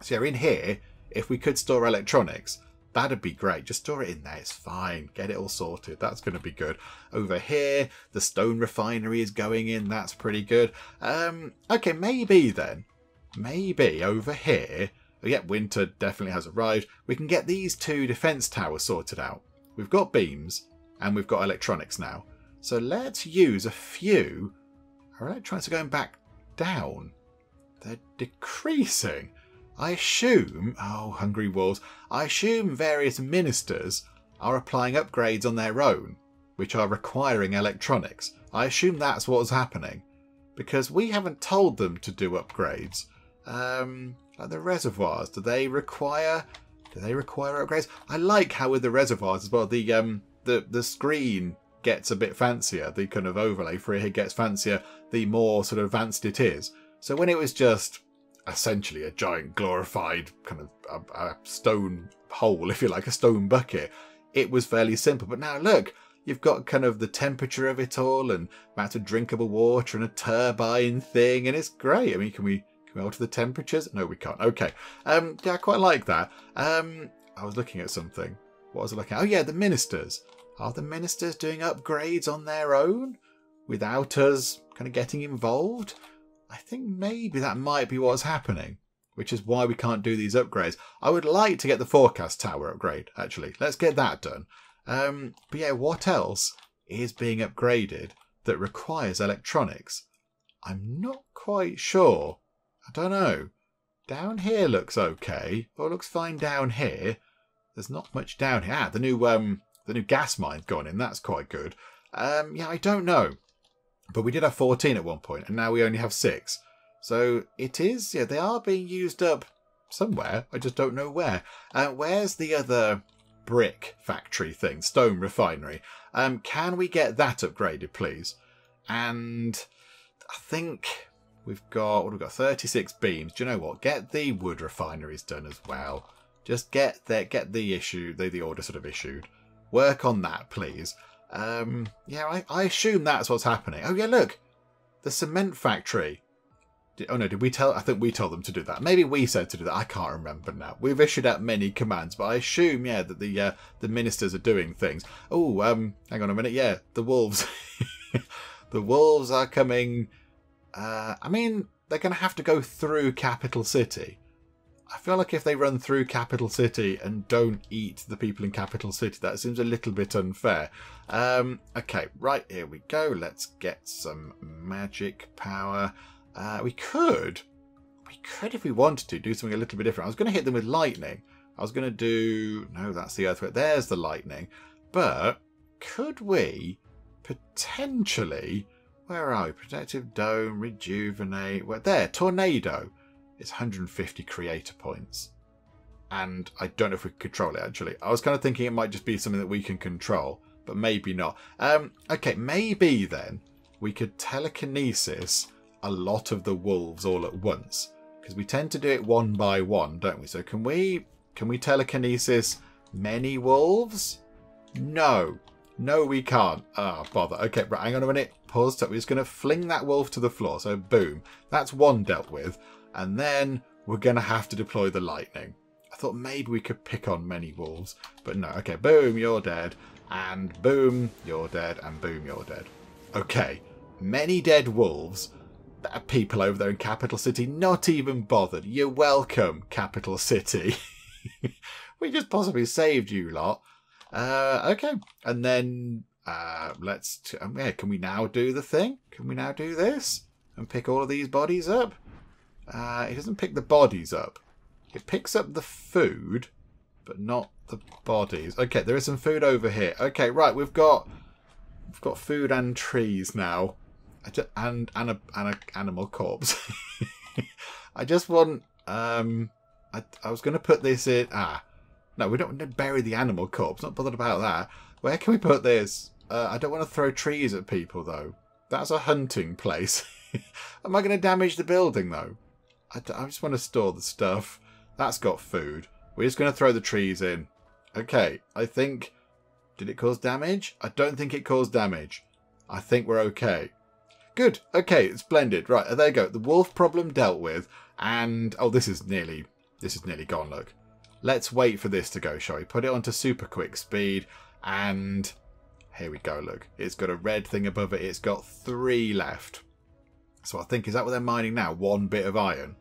So yeah, in here, if we could store electronics, that'd be great. Just store it in there. It's fine. Get it all sorted. That's going to be good. Over here, the stone refinery is going in. That's pretty good. Okay, maybe then. Maybe over here. Yep, winter definitely has arrived. We can get these 2 defence towers sorted out. We've got beams and we've got electronics now. So let's use a few. Our electronics are going back down. They're decreasing. I assume, oh, hungry wolves, I assume various ministers are applying upgrades on their own, which are requiring electronics. I assume that's what's happening, because we haven't told them to do upgrades. Like the reservoirs, do they require upgrades? I like how with the reservoirs as well, the screen gets a bit fancier. The kind of overlay for it gets fancier the more sort of advanced it is. So when it was just essentially a giant glorified kind of a stone hole, if you like, a stone bucket, it was fairly simple. But now look, you've got kind of the temperature of it all and amount of drinkable water and a turbine thing, and it's great. I mean, can we Can we alter the temperatures? No, we can't. Okay. Yeah, I quite like that. I was looking at something. What was I looking at? Oh, yeah, the ministers. Are the ministers doing upgrades on their own without us kind of getting involved? I think maybe that might be what's happening, which is why we can't do these upgrades. I would like to get the forecast tower upgrade, actually. Let's get that done. But yeah, what else is being upgraded that requires electronics? I'm not quite sure. I don't know. Down here looks okay. Or looks fine down here. There's not much down here. Ah, the new gas mine's gone in. That's quite good. Yeah, I don't know. But we did have 14 at one point, and now we only have 6. So it is, yeah, they are being used up somewhere. I just don't know where. Where's the other brick factory thing? Stone refinery. Can we get that upgraded, please? And I think we've got, what have we got? 36 beams. Do you know what? Get the wood refineries done as well. Just get the order sort of issued. Work on that, please. Yeah, I assume that's what's happening. Oh yeah, look, the cement factory. Oh no, did we tell? I think we told them to do that. Maybe we said to do that. I can't remember now. We've issued out many commands, but I assume, yeah, that the ministers are doing things. Oh, hang on a minute. Yeah, the wolves. The wolves are coming. I mean, they're going to have to go through Capital City. I feel like if they run through Capital City and don't eat the people in Capital City, that seems a little bit unfair. Okay, right, here we go. Let's get some magic power. We could, if we wanted to, do something a little bit different. I was going to hit them with lightning. I was going to do... No, that's the earthquake. There's the lightning. But could we potentially... Where are we? Protective dome, rejuvenate... Well, there, tornado. It's 150 creator points. And I don't know if we can control it, actually. I was kind of thinking it might just be something that we can control, but maybe not. Okay, maybe then we could telekinesis... a lot of the wolves all at once, because we tend to do it one by one, don't we? So can we telekinesis many wolves? No, we can't. Ah, bother. Okay, right, hang on a minute. Pause. So we're just going to fling that wolf to the floor. So boom, that's one dealt with, and then we're going to have to deploy the lightning. I thought maybe we could pick on many wolves, but no. Okay, boom, you're dead, and boom, you're dead, and boom, you're dead. Okay, many dead wolves. People over there in Capital City, not even bothered. You're welcome, Capital City. We just possibly saved you lot. Okay, and then let's... yeah, can we now do the thing? Can we now do this? And pick all of these bodies up? It doesn't pick the bodies up. It picks up the food, but not the bodies. Okay, there is some food over here. Okay, right, we've got food and trees now. And an animal corpse. I just want... I was going to put this in... Ah, no, we don't want to bury the animal corpse. Not bothered about that. Where can we put this? I don't want to throw trees at people, though. That's a hunting place. Am I going to damage the building, though? I just want to store the stuff. That's got food. We're just going to throw the trees in. Okay, I think... Did it cause damage? I don't think it caused damage. I think we're okay. Good. Okay, it's blended. Right, there you go. The wolf problem dealt with, and oh, this is nearly gone. Look, let's wait for this to go, shall we? Put it onto super quick speed, and here we go. Look, it's got a red thing above it. It's got 3 left. So I think, is that what they're mining now? 1 bit of iron,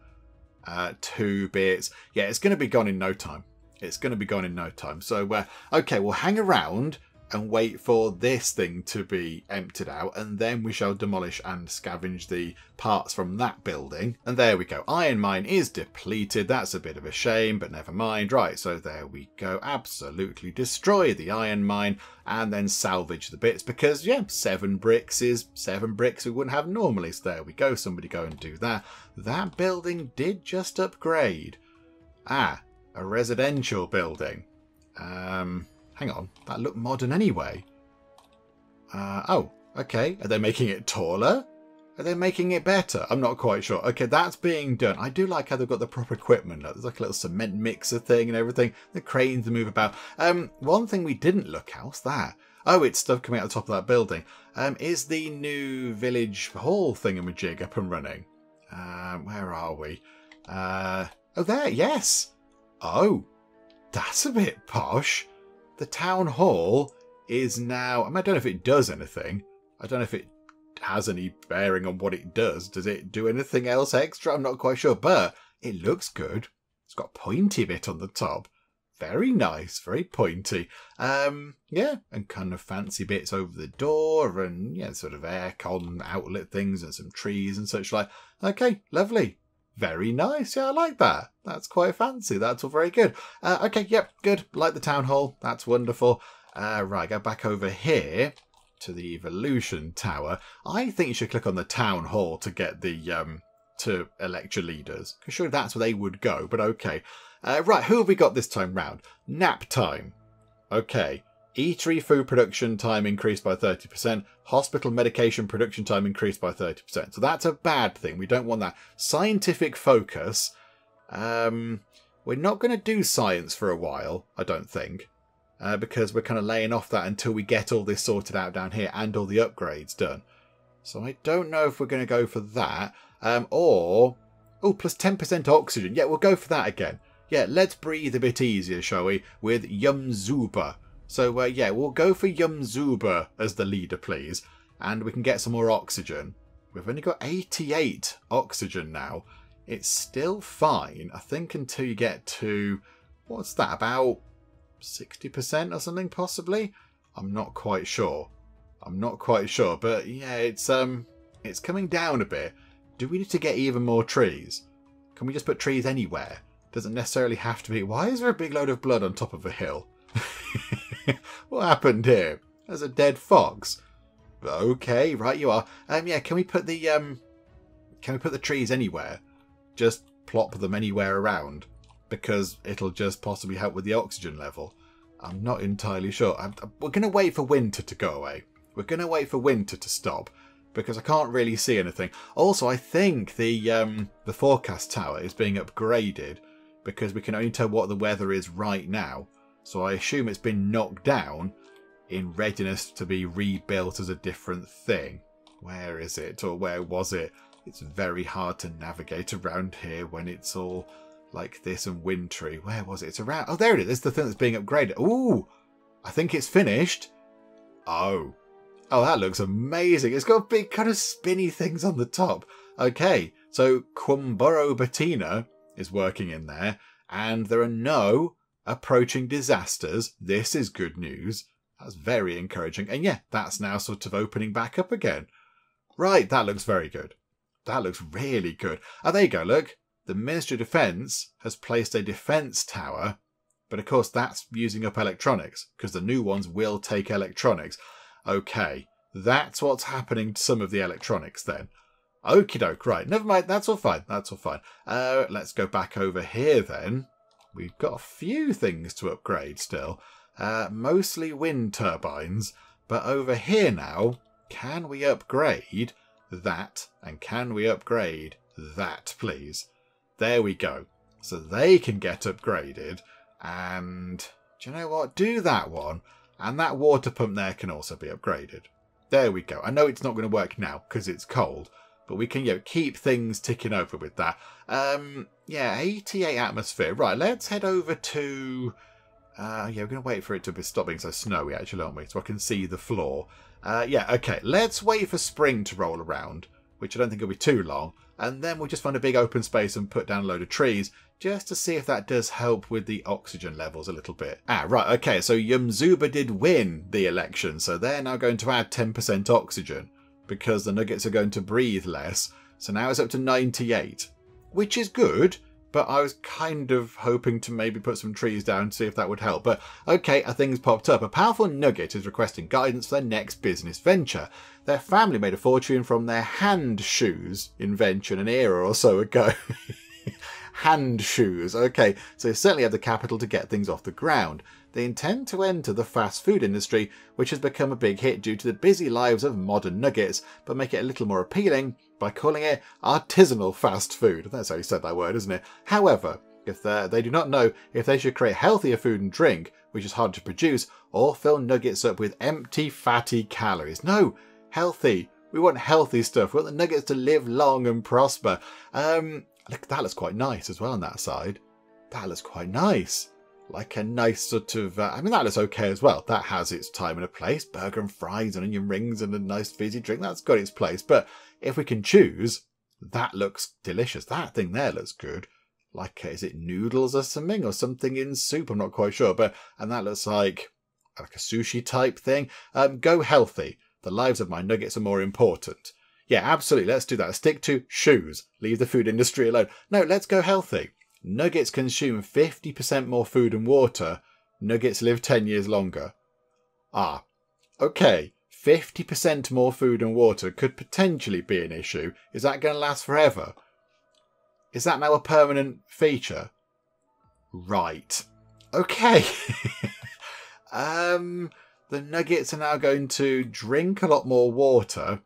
2 bits. Yeah, it's going to be gone in no time. It's going to be gone in no time. So okay, we'll hang around and wait for this thing to be emptied out, and then we shall demolish and scavenge the parts from that building. And there we go. Iron mine is depleted. That's a bit of a shame, but never mind. Right, so there we go. Absolutely destroy the iron mine and then salvage the bits, because, yeah, 7 bricks is 7 bricks we wouldn't have normally. So there we go. Somebody go and do that. That building did just upgrade. Ah, a residential building. Hang on, that looked modern anyway. Oh, okay. Are they making it taller? Are they making it better? I'm not quite sure. Okay, that's being done. I do like how they've got the proper equipment. There's like a little cement mixer thing and everything. The cranes to move about. One thing we didn't look at, what's that? Oh, it's stuff coming out the top of that building. Is the new village hall thingamajig up and running? Where are we? Oh, there, yes. Oh, that's a bit posh. The town hall is now... I mean, I don't know if it does anything. I don't know if it has any bearing on what it does. Does it do anything else extra? I'm not quite sure, but it looks good. It's got a pointy bit on the top. Very nice, very pointy. Yeah, and kind of fancy bits over the door and, yeah, sort of aircon outlet things and some trees and such like. Okay, lovely. Very nice. Yeah, I like that. That's quite fancy. That's all very good. Okay, yep, good. Like the town hall. That's wonderful. Right, go back over here to the Evolution Tower. I think you should click on the town hall to get the, to elect your leaders. Because surely that's where they would go, but okay. Right, who have we got this time round? Nap time. Okay. Eatery food production time increased by 30%. Hospital medication production time increased by 30%. So that's a bad thing. We don't want that. Scientific focus. We're not going to do science for a while, I don't think. Because we're kind of laying off that until we get all this sorted out down here and all the upgrades done. So I don't know if we're going to go for that. Or... Oh, plus 10% oxygen. Yeah, we'll go for that again. Yeah, let's breathe a bit easier, shall we? With Yum Zuba. So, yeah, we'll go for Yum Zuba as the leader, please. And we can get some more oxygen. We've only got 88 oxygen now. It's still fine, I think, until you get to... What's that, about 60% or something, possibly? I'm not quite sure. I'm not quite sure, but, yeah, it's coming down a bit. Do we need to get even more trees? Can we just put trees anywhere? Doesn't necessarily have to be... Why is there a big load of blood on top of a hill? What happened here? There's a dead fox. Okay, right you are. Yeah, can we put the trees anywhere? Just plop them anywhere around because it'll just possibly help with the oxygen level. I'm not entirely sure. We're going to wait for winter to go away. We're going to wait for winter to stop because I can't really see anything. Also, I think the forecast tower is being upgraded because we can only tell what the weather is right now. So I assume it's been knocked down in readiness to be rebuilt as a different thing. Where is it? Or where was it? It's very hard to navigate around here when it's all like this and wintry. Where was it? It's around... Oh, there it is. It's the thing that's being upgraded. Ooh! I think it's finished. Oh. Oh, that looks amazing. It's got big kind of spinny things on the top. Okay. So Quimboro Bettina is working in there. And there are no... approaching disasters. This is good news. That's very encouraging. And yeah, that's now sort of opening back up again. Right, that looks very good. That looks really good. Oh, there you go, look. The Ministry of Defence has placed a defence tower, but of course that's using up electronics because the new ones will take electronics. Okay, that's what's happening to some of the electronics then. Okie doke, right. Never mind, that's all fine. That's all fine. Let's go back over here then. We've got a few things to upgrade still, mostly wind turbines, but over here now, can we upgrade that and can we upgrade that, please? There we go. So they can get upgraded and, do you know what, do that one and that water pump there can also be upgraded. There we go. I know it's not going to work now because it's cold, but we can, you know, keep things ticking over with that. Yeah, 88 atmosphere. Right, let's head over to... yeah, we're going to wait for it to be stopping so snowy, actually, aren't we? So I can see the floor. Yeah, okay. Let's wait for spring to roll around, which I don't think will be too long. And then we'll just find a big open space and put down a load of trees just to see if that does help with the oxygen levels a little bit. Ah, right, okay. So Yum Zuba did win the election. So they're now going to add 10% oxygen, because the nuggets are going to breathe less. So now it's up to 98, which is good, but I was kind of hoping to maybe put some trees down to see if that would help. But okay, a thing's popped up. A powerful nugget is requesting guidance for their next business venture. Their family made a fortune from their hand shoes invention an era or so ago. Hand shoes, okay. So they certainly have the capital to get things off the ground. They intend to enter the fast food industry, which has become a big hit due to the busy lives of modern nuggets, but make it a little more appealing by calling it artisanal fast food. That's how you said that word, isn't it? However, if they do not know if they should create healthier food and drink, which is hard to produce, or fill nuggets up with empty, fatty calories. No, healthy, We want healthy stuff. We want the nuggets to live long and prosper. Look, that looks quite nice as well on that side. That looks quite nice. Like a nice sort of... I mean, that looks okay as well. That has its time and a place. Burger and fries and onion rings and a nice fizzy drink. That's got its place. But if we can choose, that looks delicious. That thing there looks good. Like, is it noodles or something in soup? I'm not quite sure. But, and that looks like a sushi type thing. Go healthy. The lives of my nuggets are more important. Yeah, absolutely. Let's do that. Stick to shoes. Leave the food industry alone. No, let's go healthy. Nuggets consume 50% more food and water. Nuggets live 10 years longer. Ah, okay. 50% more food and water could potentially be an issue. Is that going to last forever? Is that now a permanent feature? Right. Okay. The nuggets are now going to drink a lot more water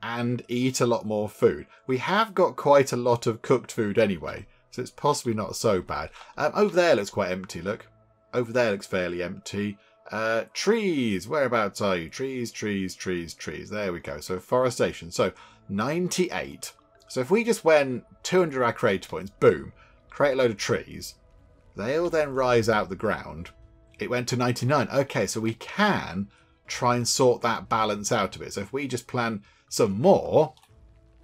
and eat a lot more food. We have got quite a lot of cooked food anyway, so it's possibly not so bad. Over there looks quite empty, look. Over there looks fairly empty. Trees, whereabouts are you? Trees, trees, trees, trees. There we go. So afforestation. So 98. So if we just went 200 our creator points, boom, create a load of trees. They'll then rise out the ground. It went to 99. Okay, so we can try and sort that balance out a bit. So if we just plan some more,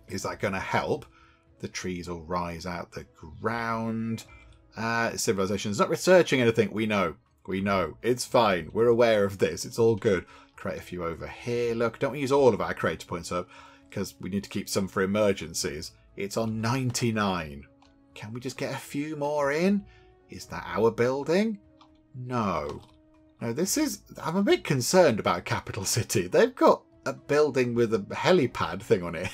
is that going to help? The trees will rise out the ground. Civilization's not researching anything. We know. We know. It's fine. We're aware of this. It's all good. Create a few over here. Look, don't use all of our creator points up because we need to keep some for emergencies. It's on 99. Can we just get a few more in? Is that our building? No. No, this is... I'm a bit concerned about Capital City. They've got a building with a helipad thing on it.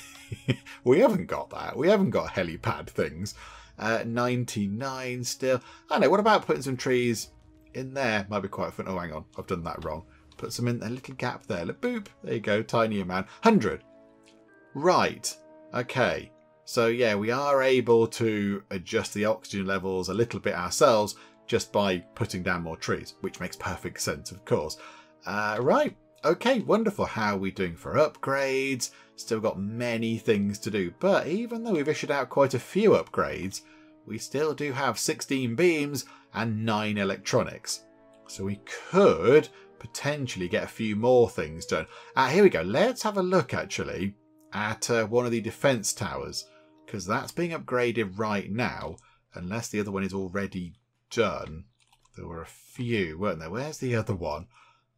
We haven't got that. We haven't got helipad things. 99 still. I don't know. What about putting some trees in there? Might be quite fun. Oh, hang on. I've done that wrong. Put some in a little gap there. Look, boop. There you go. Tiny amount. 100. Right. Okay. So, yeah, we are able to adjust the oxygen levels a little bit ourselves just by putting down more trees, which makes perfect sense, of course. Right. Okay, wonderful. How are we doing for upgrades? Still got many things to do, but even though we've issued out quite a few upgrades, we still do have 16 beams and 9 electronics. So we could potentially get a few more things done. Here we go. Let's have a look, actually, at one of the defense towers, because that's being upgraded right now, unless the other one is already done. There were a few, weren't there? Where's the other one?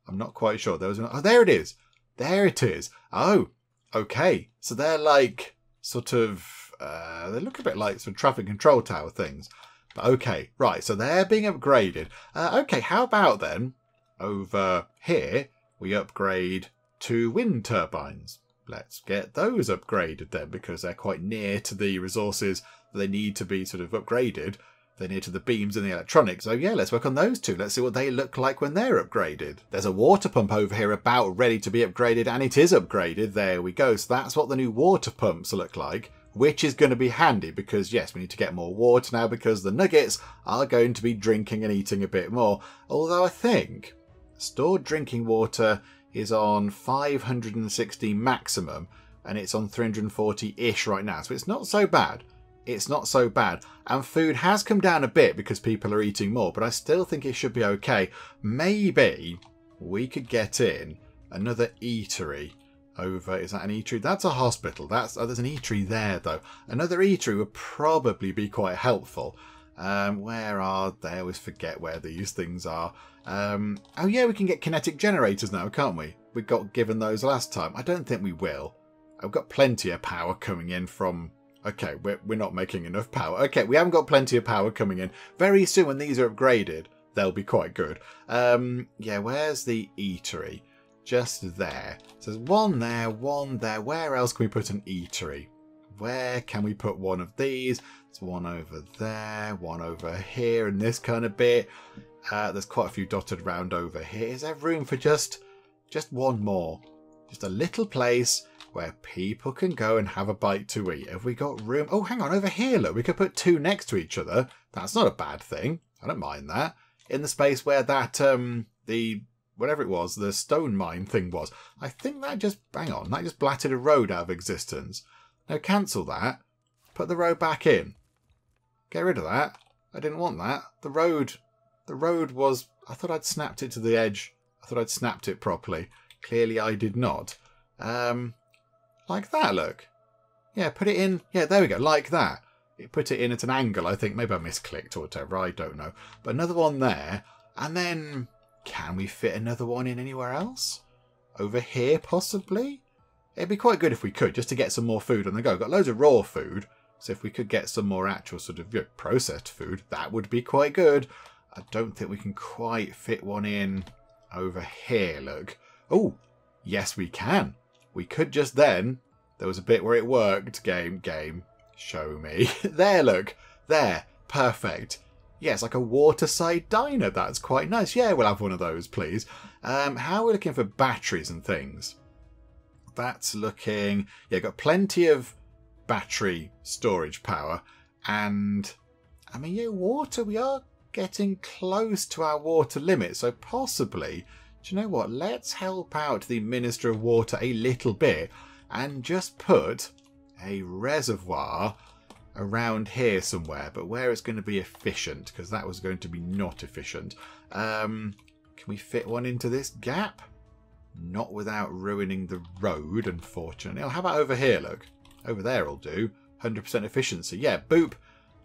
I'm not quite sure. There was one. Oh, there it is. There it is. Oh, okay. So they're like sort of, they look a bit like some traffic control tower things. But okay, right. So they're being upgraded. Okay, how about then over here, we upgrade 2 wind turbines. Let's get those upgraded then because they're quite near to the resources that they need to be sort of upgraded. They're near to the beams and the electronics. So yeah, let's work on those two. Let's see what they look like when they're upgraded. There's a water pump over here about ready to be upgraded, and it is upgraded. There we go. So that's what the new water pumps look like, which is going to be handy because, yes, we need to get more water now because the nuggets are going to be drinking and eating a bit more. Although I think stored drinking water is on 560 maximum, and it's on 340-ish right now. So it's not so bad. It's not so bad. And food has come down a bit because people are eating more, but I still think it should be okay. Maybe we could get in another eatery over... Is that an eatery? That's a hospital. That's... Oh, there's an eatery there, though. Another eatery would probably be quite helpful. Where are they? I always forget where these things are. Oh, yeah, we can get kinetic generators now, can't we? We got given those last time. I don't think we will. I've got plenty of power coming in from... Okay, we're not making enough power. Okay, we haven't got plenty of power coming in. Very soon when these are upgraded, they'll be quite good. Yeah, where's the eatery? Just there. So there's one there, one there. Where else can we put an eatery? Where can we put one of these? There's one over there, one over here, and this kind of bit. There's quite a few dotted around over here. Is there room for just one more? Just a little place where people can go and have a bite to eat. Have we got room? Oh, hang on, over here, look. We could put 2 next to each other. That's not a bad thing. I don't mind that. In the space where that the whatever it was, the stone mine thing was. I think that just, hang on, that just blatted a road out of existence. Now cancel that. Put the road back in. Get rid of that. I didn't want that. The road was, I thought I'd snapped it to the edge. I thought I'd snapped it properly. Clearly I did not. Like that, look. Yeah, put it in. Yeah, there we go. Like that. It put it in at an angle, I think. Maybe I misclicked or whatever. I don't know. But another one there. And then, can we fit another one in anywhere else? Over here, possibly? It'd be quite good if we could, just to get some more food on the go. We've got loads of raw food. So if we could get some more actual sort of processed food, that would be quite good. I don't think we can quite fit one in over here, look. Oh, yes, we can. We could just then. There was a bit where it worked. Game. Show me. There, look. There. Perfect. Yeah, it's like a waterside diner. That's quite nice. Yeah, we'll have one of those, please. How are we looking for batteries and things? That's looking... Yeah, got plenty of battery storage power. And, I mean, yeah, water. We are getting close to our water limit. So possibly... Do you know what? Let's help out the Minister of Water a little bit and just put a reservoir around here somewhere, but where it's going to be efficient, because that was going to be not efficient. Can we fit one into this gap? Not without ruining the road, unfortunately. Oh, how about over here, look? Over there will do. 100% efficiency. Yeah, boop.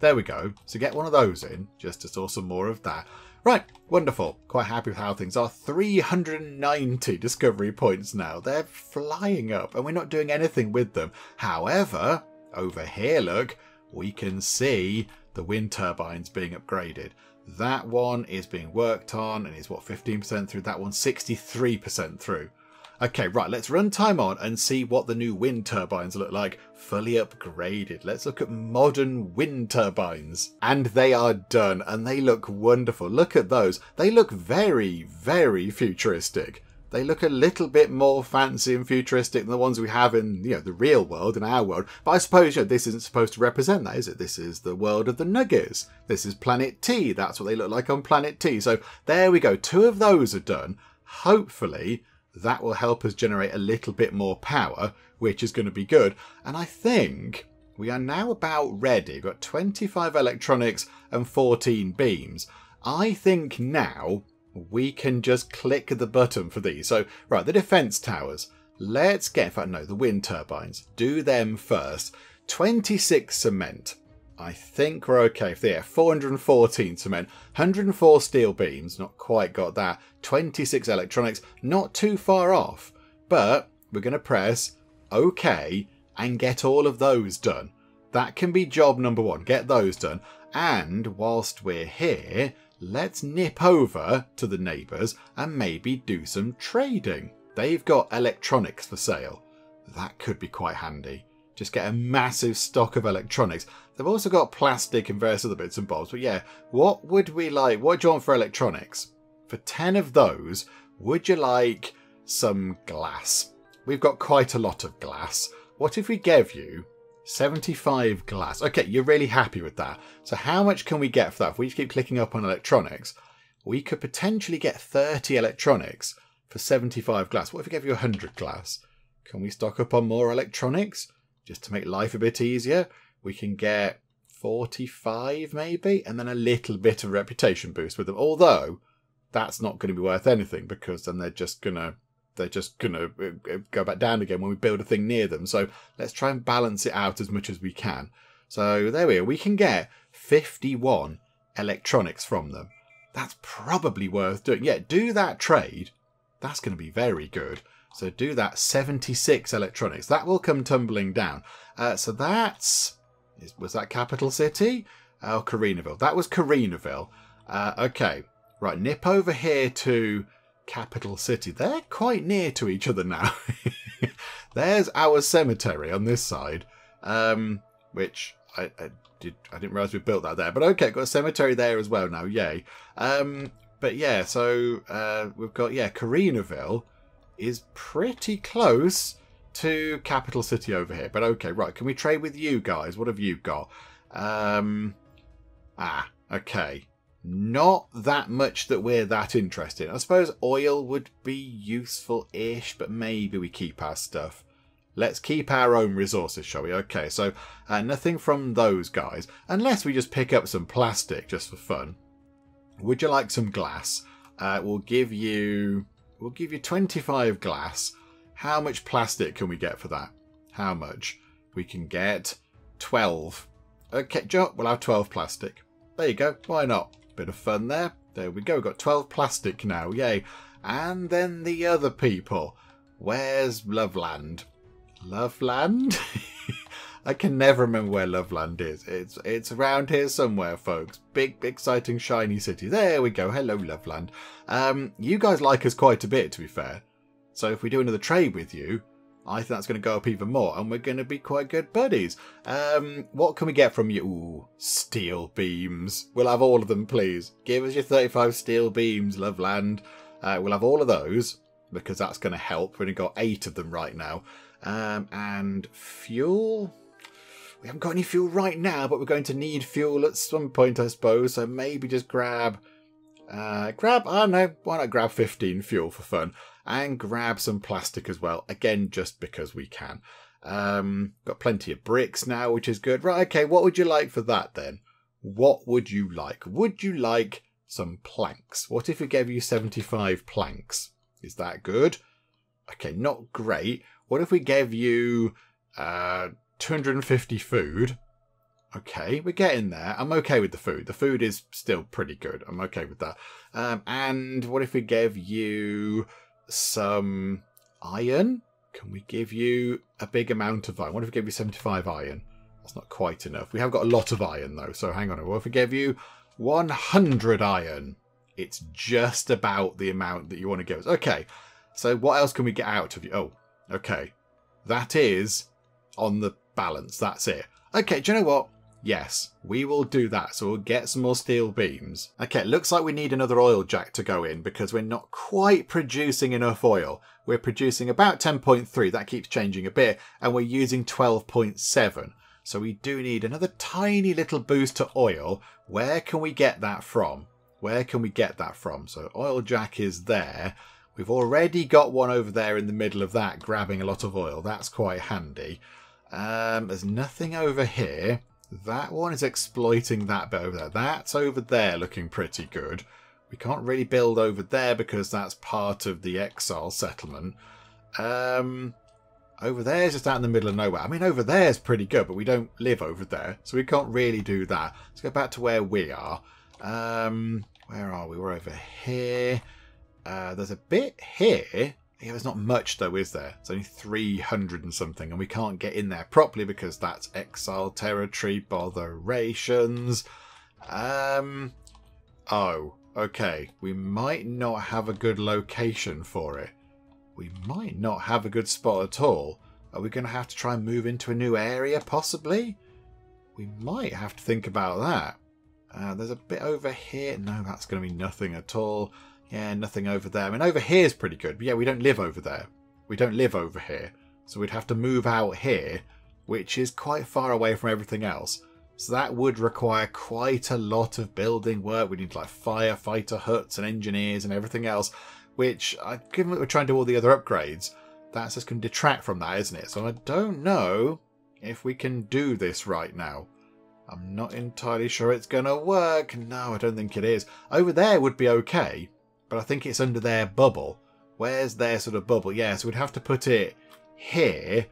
There we go. So get one of those in, just to store some more of that. Right, wonderful. Quite happy with how things are. 390 discovery points now. They're flying up and we're not doing anything with them. However, over here, look, we can see the wind turbines being upgraded. That one is being worked on and is what, 15% through? That one, 63% through. Okay, right, let's run time on and see what the new wind turbines look like fully upgraded. Let's look at modern wind turbines. And they are done, and they look wonderful. Look at those. They look very, very futuristic. They look a little bit more fancy and futuristic than the ones we have in, you know, the real world, in our world. But I suppose, you know, this isn't supposed to represent that, is it? This is the world of the Nuggets. This is Planet T. That's what they look like on Planet T. So there we go. Two of those are done. Hopefully... that will help us generate a little bit more power, which is going to be good. And I think we are now about ready. We've got 25 electronics and 14 beams. I think now we can just click the button for these. So, right, the defense towers. Let's get, in fact, no, the wind turbines. Do them first. 26 cement. I think we're okay for the air. 414 cement, 104 steel beams, not quite got that, 26 electronics, not too far off. But we're going to press OK and get all of those done. That can be job number one, get those done. And whilst we're here, let's nip over to the neighbours and maybe do some trading. They've got electronics for sale. That could be quite handy. Just get a massive stock of electronics. They've also got plastic and various other bits and bobs. But yeah, what would we like? What do you want for electronics? For 10 of those, would you like some glass? We've got quite a lot of glass. What if we gave you 75 glass? Okay, you're really happy with that. So how much can we get for that? If we just keep clicking up on electronics, we could potentially get 30 electronics for 75 glass. What if we gave you 100 glass? Can we stock up on more electronics? Just to make life a bit easier, we can get 45 maybe, and then a little bit of reputation boost with them. Although that's not going to be worth anything, because then they're just gonna go back down again when we build a thing near them. So let's try and balance it out as much as we can. So there we are. We can get 51 electronics from them. That's probably worth doing. Yeah, do that trade. That's going to be very good. So do that, 76 electronics. That will come tumbling down. So that's... was that Capital City? Oh, Karinaville. That was Karinaville. Okay. Right, nip over here to Capital City. They're quite near to each other now. There's our cemetery on this side, which I didn't realise we built that there. But okay, got a cemetery there as well now. Yay. But yeah, so we've got, yeah, Karinaville is pretty close to Capital City over here. But okay, right, can we trade with you guys? What have you got? Okay, not that much that we're that interested in. I suppose oil would be useful-ish, but maybe we keep our stuff. Let's keep our own resources, shall we? Okay, so nothing from those guys. Unless we just pick up some plastic just for fun. Would you like some glass? We'll give you 25 glass. How much plastic can we get for that? How much? We can get 12. Okay, we'll have 12 plastic. There you go. Why not? Bit of fun there. There we go. We've got 12 plastic now. Yay. And then the other people. Where's Loveland? Loveland? I can never remember where Loveland is. It's around here somewhere, folks. Big, exciting, shiny city. There we go. Hello, Loveland. You guys like us quite a bit, to be fair. So if we do another trade with you, I think that's going to go up even more. And we're going to be quite good buddies. What can we get from you? Ooh, steel beams. We'll have all of them, please. Give us your 35 steel beams, Loveland. We'll have all of those, because that's going to help. We've only got 8 of them right now. And fuel? We haven't got any fuel right now, but we're going to need fuel at some point, I suppose. So maybe just grab... I don't know, why not grab 15 fuel for fun? And grab some plastic as well. Again, just because we can. Got plenty of bricks now, which is good. Right, okay, what would you like for that then? What would you like? Would you like some planks? What if we gave you 75 planks? Is that good? Okay, not great. What if we gave you 250 food? Okay, we're getting there. I'm okay with the food. The food is still pretty good. I'm okay with that. And what if we gave you some iron? Can we give you a big amount of iron? What if we gave you 75 iron? That's not quite enough. We have got a lot of iron though, so hang on. What if we gave you 100 iron? It's just about the amount that you want to give us. Okay, so what else can we get out of you? Oh, okay, that is on the balance. That's it. Okay, do you know what? Yes, we will do that. So we'll get some more steel beams. Okay, it looks like we need another oil jack to go in because we're not quite producing enough oil. We're producing about 10.3. That keeps changing a bit. And we're using 12.7. So we do need another tiny little boost to oil. Where can we get that from? Where can we get that from? So oil jack is there. We've already got one over there in the middle of that, grabbing a lot of oil. That's quite handy. There's nothing over here. That one is exploiting that bit over there. That's over there looking pretty good. We can't really build over there because that's part of the exile settlement. Over there is just out in the middle of nowhere. I mean, over there is pretty good, but we don't live over there. So we can't really do that. Let's go back to where we are. Where are we? We're over here. There's a bit here. Yeah, there's not much though, is there? It's only 300 and something, and we can't get in there properly because that's exile territory, botherations. Oh, okay. We might not have a good location for it. We might not have a good spot at all. Are we going to have to try and move into a new area, possibly? We might have to think about that. There's a bit over here. No, that's going to be nothing at all. Yeah, nothing over there. I mean, over here is pretty good. But yeah, we don't live over there. We don't live over here. So we'd have to move out here, which is quite far away from everything else. So that would require quite a lot of building work. We need like firefighter huts and engineers and everything else, which, given that we're trying to do all the other upgrades, that's just going to detract from that, isn't it? So I don't know if we can do this right now. I'm not entirely sure it's going to work. No, I don't think it is. Over there would be okay. But I think it's under their bubble. Where's their sort of bubble? Yeah, so we'd have to put it here.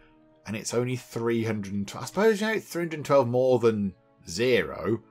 And it's only 312. I suppose, you know, 312 more than 0.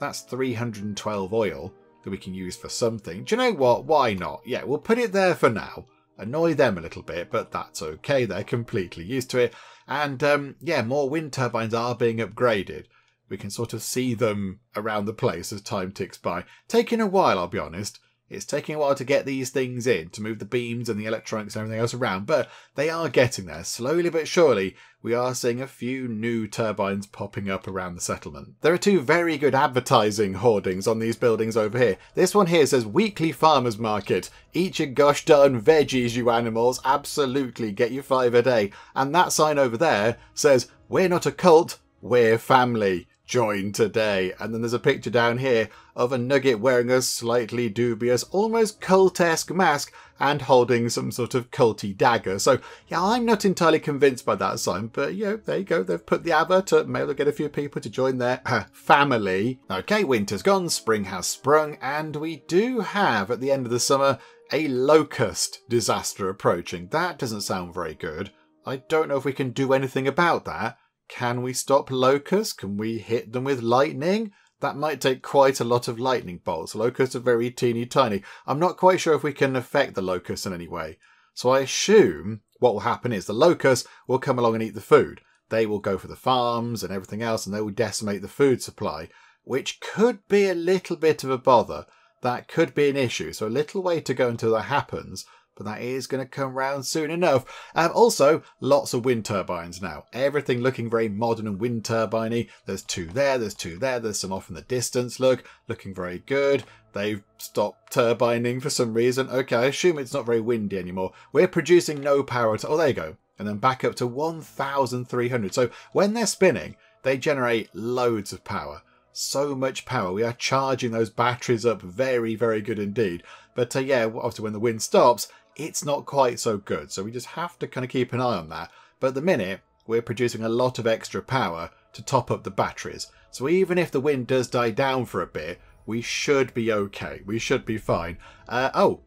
That's 312 oil that we can use for something. Do you know what? Why not? Yeah, we'll put it there for now. Annoy them a little bit, but that's okay. They're completely used to it. And, yeah, more wind turbines are being upgraded. We can sort of see them around the place as time ticks by. Taking a while, I'll be honest. It's taking a while to get these things in, to move the beams and the electronics and everything else around, but they are getting there. Slowly but surely, we are seeing a few new turbines popping up around the settlement. There are two very good advertising hoardings on these buildings over here. This one here says, Weekly Farmer's Market. Eat your gosh darn veggies, you animals. Absolutely, get your 5 a day. And that sign over there says, We're not a cult, we're family. join today. And then there's a picture down here of a nugget wearing a slightly dubious, almost cult-esque mask and holding some sort of culty dagger. So yeah, I'm not entirely convinced by that sign, but you know, there you go. They've put the advert up, maybe they'll get a few people to join their family. Okay, winter's gone, spring has sprung, and we do have at the end of the summer a locust disaster approaching. That doesn't sound very good. I don't know if we can do anything about that. Can we stop locusts? Can we hit them with lightning? That might take quite a lot of lightning bolts. Locusts are very teeny tiny. I'm not quite sure if we can affect the locusts in any way. So I assume what will happen is the locusts will come along and eat the food. They will go for the farms and everything else, and they will decimate the food supply, which could be a little bit of a bother. That could be an issue. So a little way to go until that happens, but that is going to come round soon enough. Also, lots of wind turbines now. Everything looking very modern and wind turbine-y. There's two there, there's two there, there's some off in the distance, looking very good. They've stopped turbining for some reason. Okay, I assume it's not very windy anymore. We're producing no power at all. Oh, there you go. And then back up to 1,300. So when they're spinning, they generate loads of power. So much power. We are charging those batteries up very, very good indeed. But yeah, obviously when the wind stops, it's not quite so good. So we just have to kind of keep an eye on that. But at the minute, we're producing a lot of extra power to top up the batteries. So even if the wind does die down for a bit, we should be okay. We should be fine. Oh,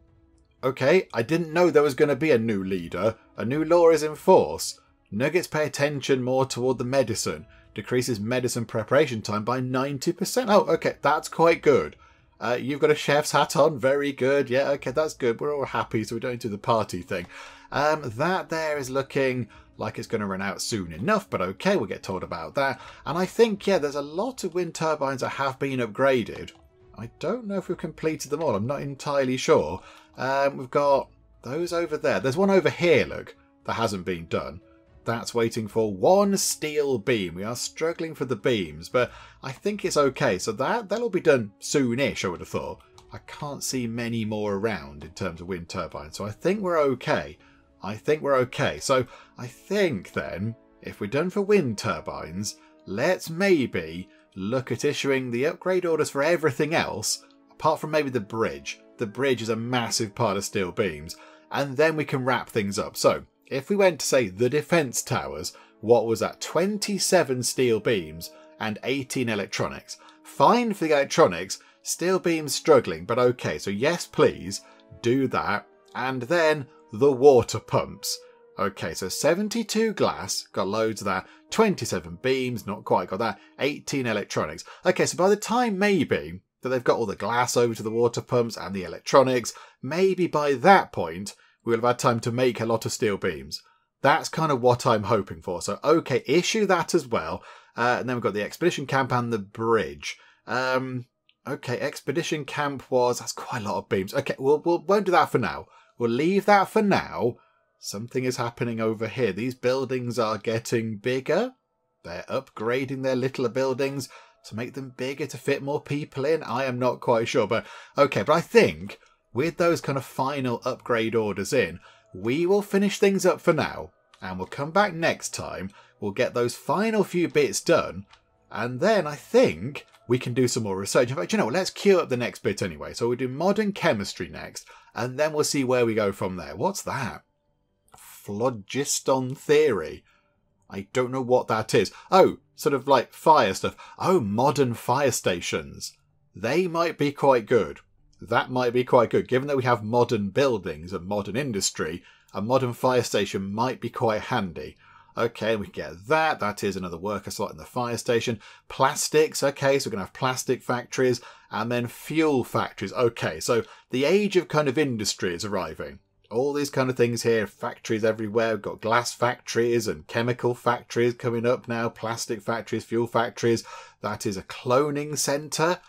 okay. I didn't know there was going to be a new leader. A new law is in force. Nuggets pay attention more toward the medicine. Decreases medicine preparation time by 90%. Oh, okay. That's quite good. You've got a chef's hat on. Very good. Yeah, okay, that's good. We're all happy, so we don't do the party thing. That there is looking like it's going to run out soon enough, but okay, we'll get told about that. And I think, yeah, there's a lot of wind turbines that have been upgraded. I don't know if we've completed them all. I'm not entirely sure. We've got those over there. There's one over here, look, that hasn't been done. That's waiting for one steel beam. We are struggling for the beams, but I think it's okay. So that'll be done soonish, I would have thought. I can't see many more around in terms of wind turbines, so I think we're okay. I think we're okay. So I think then, if we're done for wind turbines, let's maybe look at issuing the upgrade orders for everything else, apart from maybe the bridge. The bridge is a massive part of steel beams, and then we can wrap things up. So if we went to, say, the defence towers, what was that? 27 steel beams and 18 electronics. Fine for the electronics, steel beams struggling, but okay. So yes, please do that. And then the water pumps. Okay, so 72 glass, got loads of that. 27 beams, not quite got that. 18 electronics. Okay, so by the time maybe that they've got all the glass over to the water pumps and the electronics, maybe by that point, we'll have had time to make a lot of steel beams. That's kind of what I'm hoping for. So, okay, issue that as well. And then we've got the expedition camp and the bridge. Okay, expedition camp was... That's quite a lot of beams. Okay, we won't do that for now. We'll leave that for now. Something is happening over here. These buildings are getting bigger. They're upgrading their littler buildings to make them bigger, to fit more people in. I am not quite sure, but... Okay, but I think... with those kind of final upgrade orders in, we will finish things up for now, and we'll come back next time. We'll get those final few bits done, and then I think we can do some more research. In fact, you know what, let's queue up the next bit anyway. So we'll do modern chemistry next, and then we'll see where we go from there. What's that? Phlogiston theory. I don't know what that is. Oh, sort of like fire stuff. Oh, modern fire stations. They might be quite good. That might be quite good. Given that we have modern buildings and modern industry, a modern fire station might be quite handy. Okay, we can get that. That is another worker slot in the fire station. Plastics. Okay, so we're going to have plastic factories and then fuel factories. Okay, so the age of kind of industry is arriving. All these kind of things here, factories everywhere. We've got glass factories and chemical factories coming up now. Plastic factories, fuel factories. That is a cloning centre.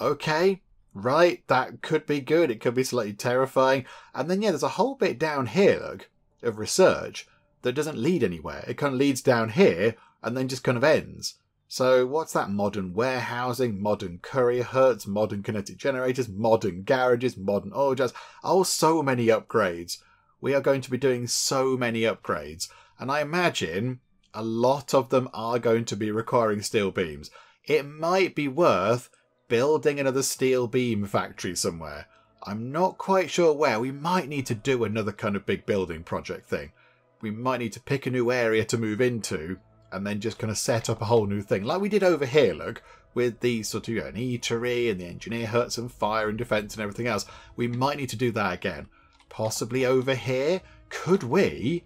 Okay. Right, that could be good. It could be slightly terrifying. And then, yeah, there's a whole bit down here, look, of research that doesn't lead anywhere. It kind of leads down here and then just kind of ends. So what's that? Modern warehousing, modern courier huts, modern kinetic generators, modern garages, modern oil jars. Oh, so many upgrades. We are going to be doing so many upgrades. And I imagine a lot of them are going to be requiring steel beams. it might be worth building another steel beam factory somewhere. I'm not quite sure where. We might need to do another kind of big building project thing. We might need to pick a new area to move into and then just kind of set up a whole new thing. Like we did over here, look, with the sort of, you know, an eatery and the engineer huts and fire and defence and everything else. We might need to do that again. Possibly over here. Could we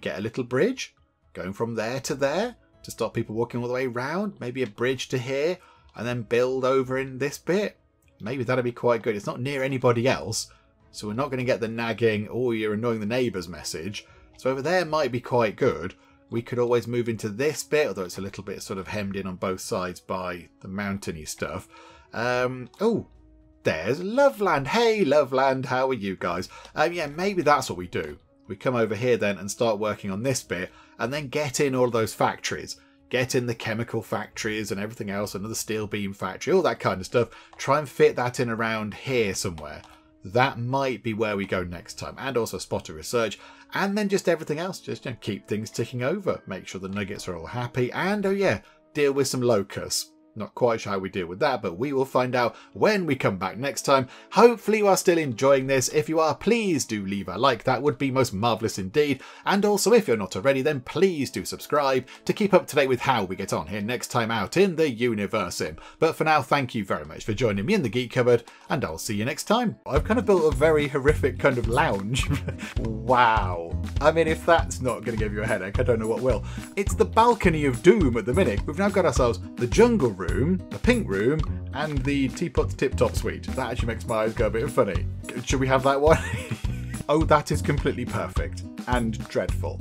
get a little bridge going from there to there to stop people walking all the way round? Maybe a bridge to here and then build over in this bit. Maybe that'd be quite good. It's not near anybody else, so we're not going to get the nagging, oh, you're annoying the neighbours message. So over there might be quite good. We could always move into this bit, although it's a little bit sort of hemmed in on both sides by the mountainy stuff. Oh, there's Loveland. Hey, Loveland, how are you guys? Yeah, maybe that's what we do. We come over here then and start working on this bit and then get in all those factories. Get in the chemical factories and everything else, another steel beam factory, all that kind of stuff. Try and fit that in around here somewhere. That might be where we go next time. And also spotter research. And then just everything else. Just, you know, keep things ticking over. Make sure the nuggets are all happy. And, oh yeah, deal with some locusts. Not quite sure how we deal with that, but we will find out when we come back next time. Hopefully you are still enjoying this. If you are, please do leave a like. That would be most marvellous indeed. And also, if you're not already, then please do subscribe to keep up to date with how we get on here next time out in the Universim. But for now, thank you very much for joining me in the Geek Cupboard, and I'll see you next time. I've kind of built a very horrific kind of lounge. Wow. I mean, if that's not going to give you a headache, I don't know what will. It's the balcony of doom at the minute. We've now got ourselves the jungle room, the pink room, and the teapot's tip-top suite. That actually makes my eyes go a bit funny. Should we have that one? Oh, that is completely perfect and dreadful.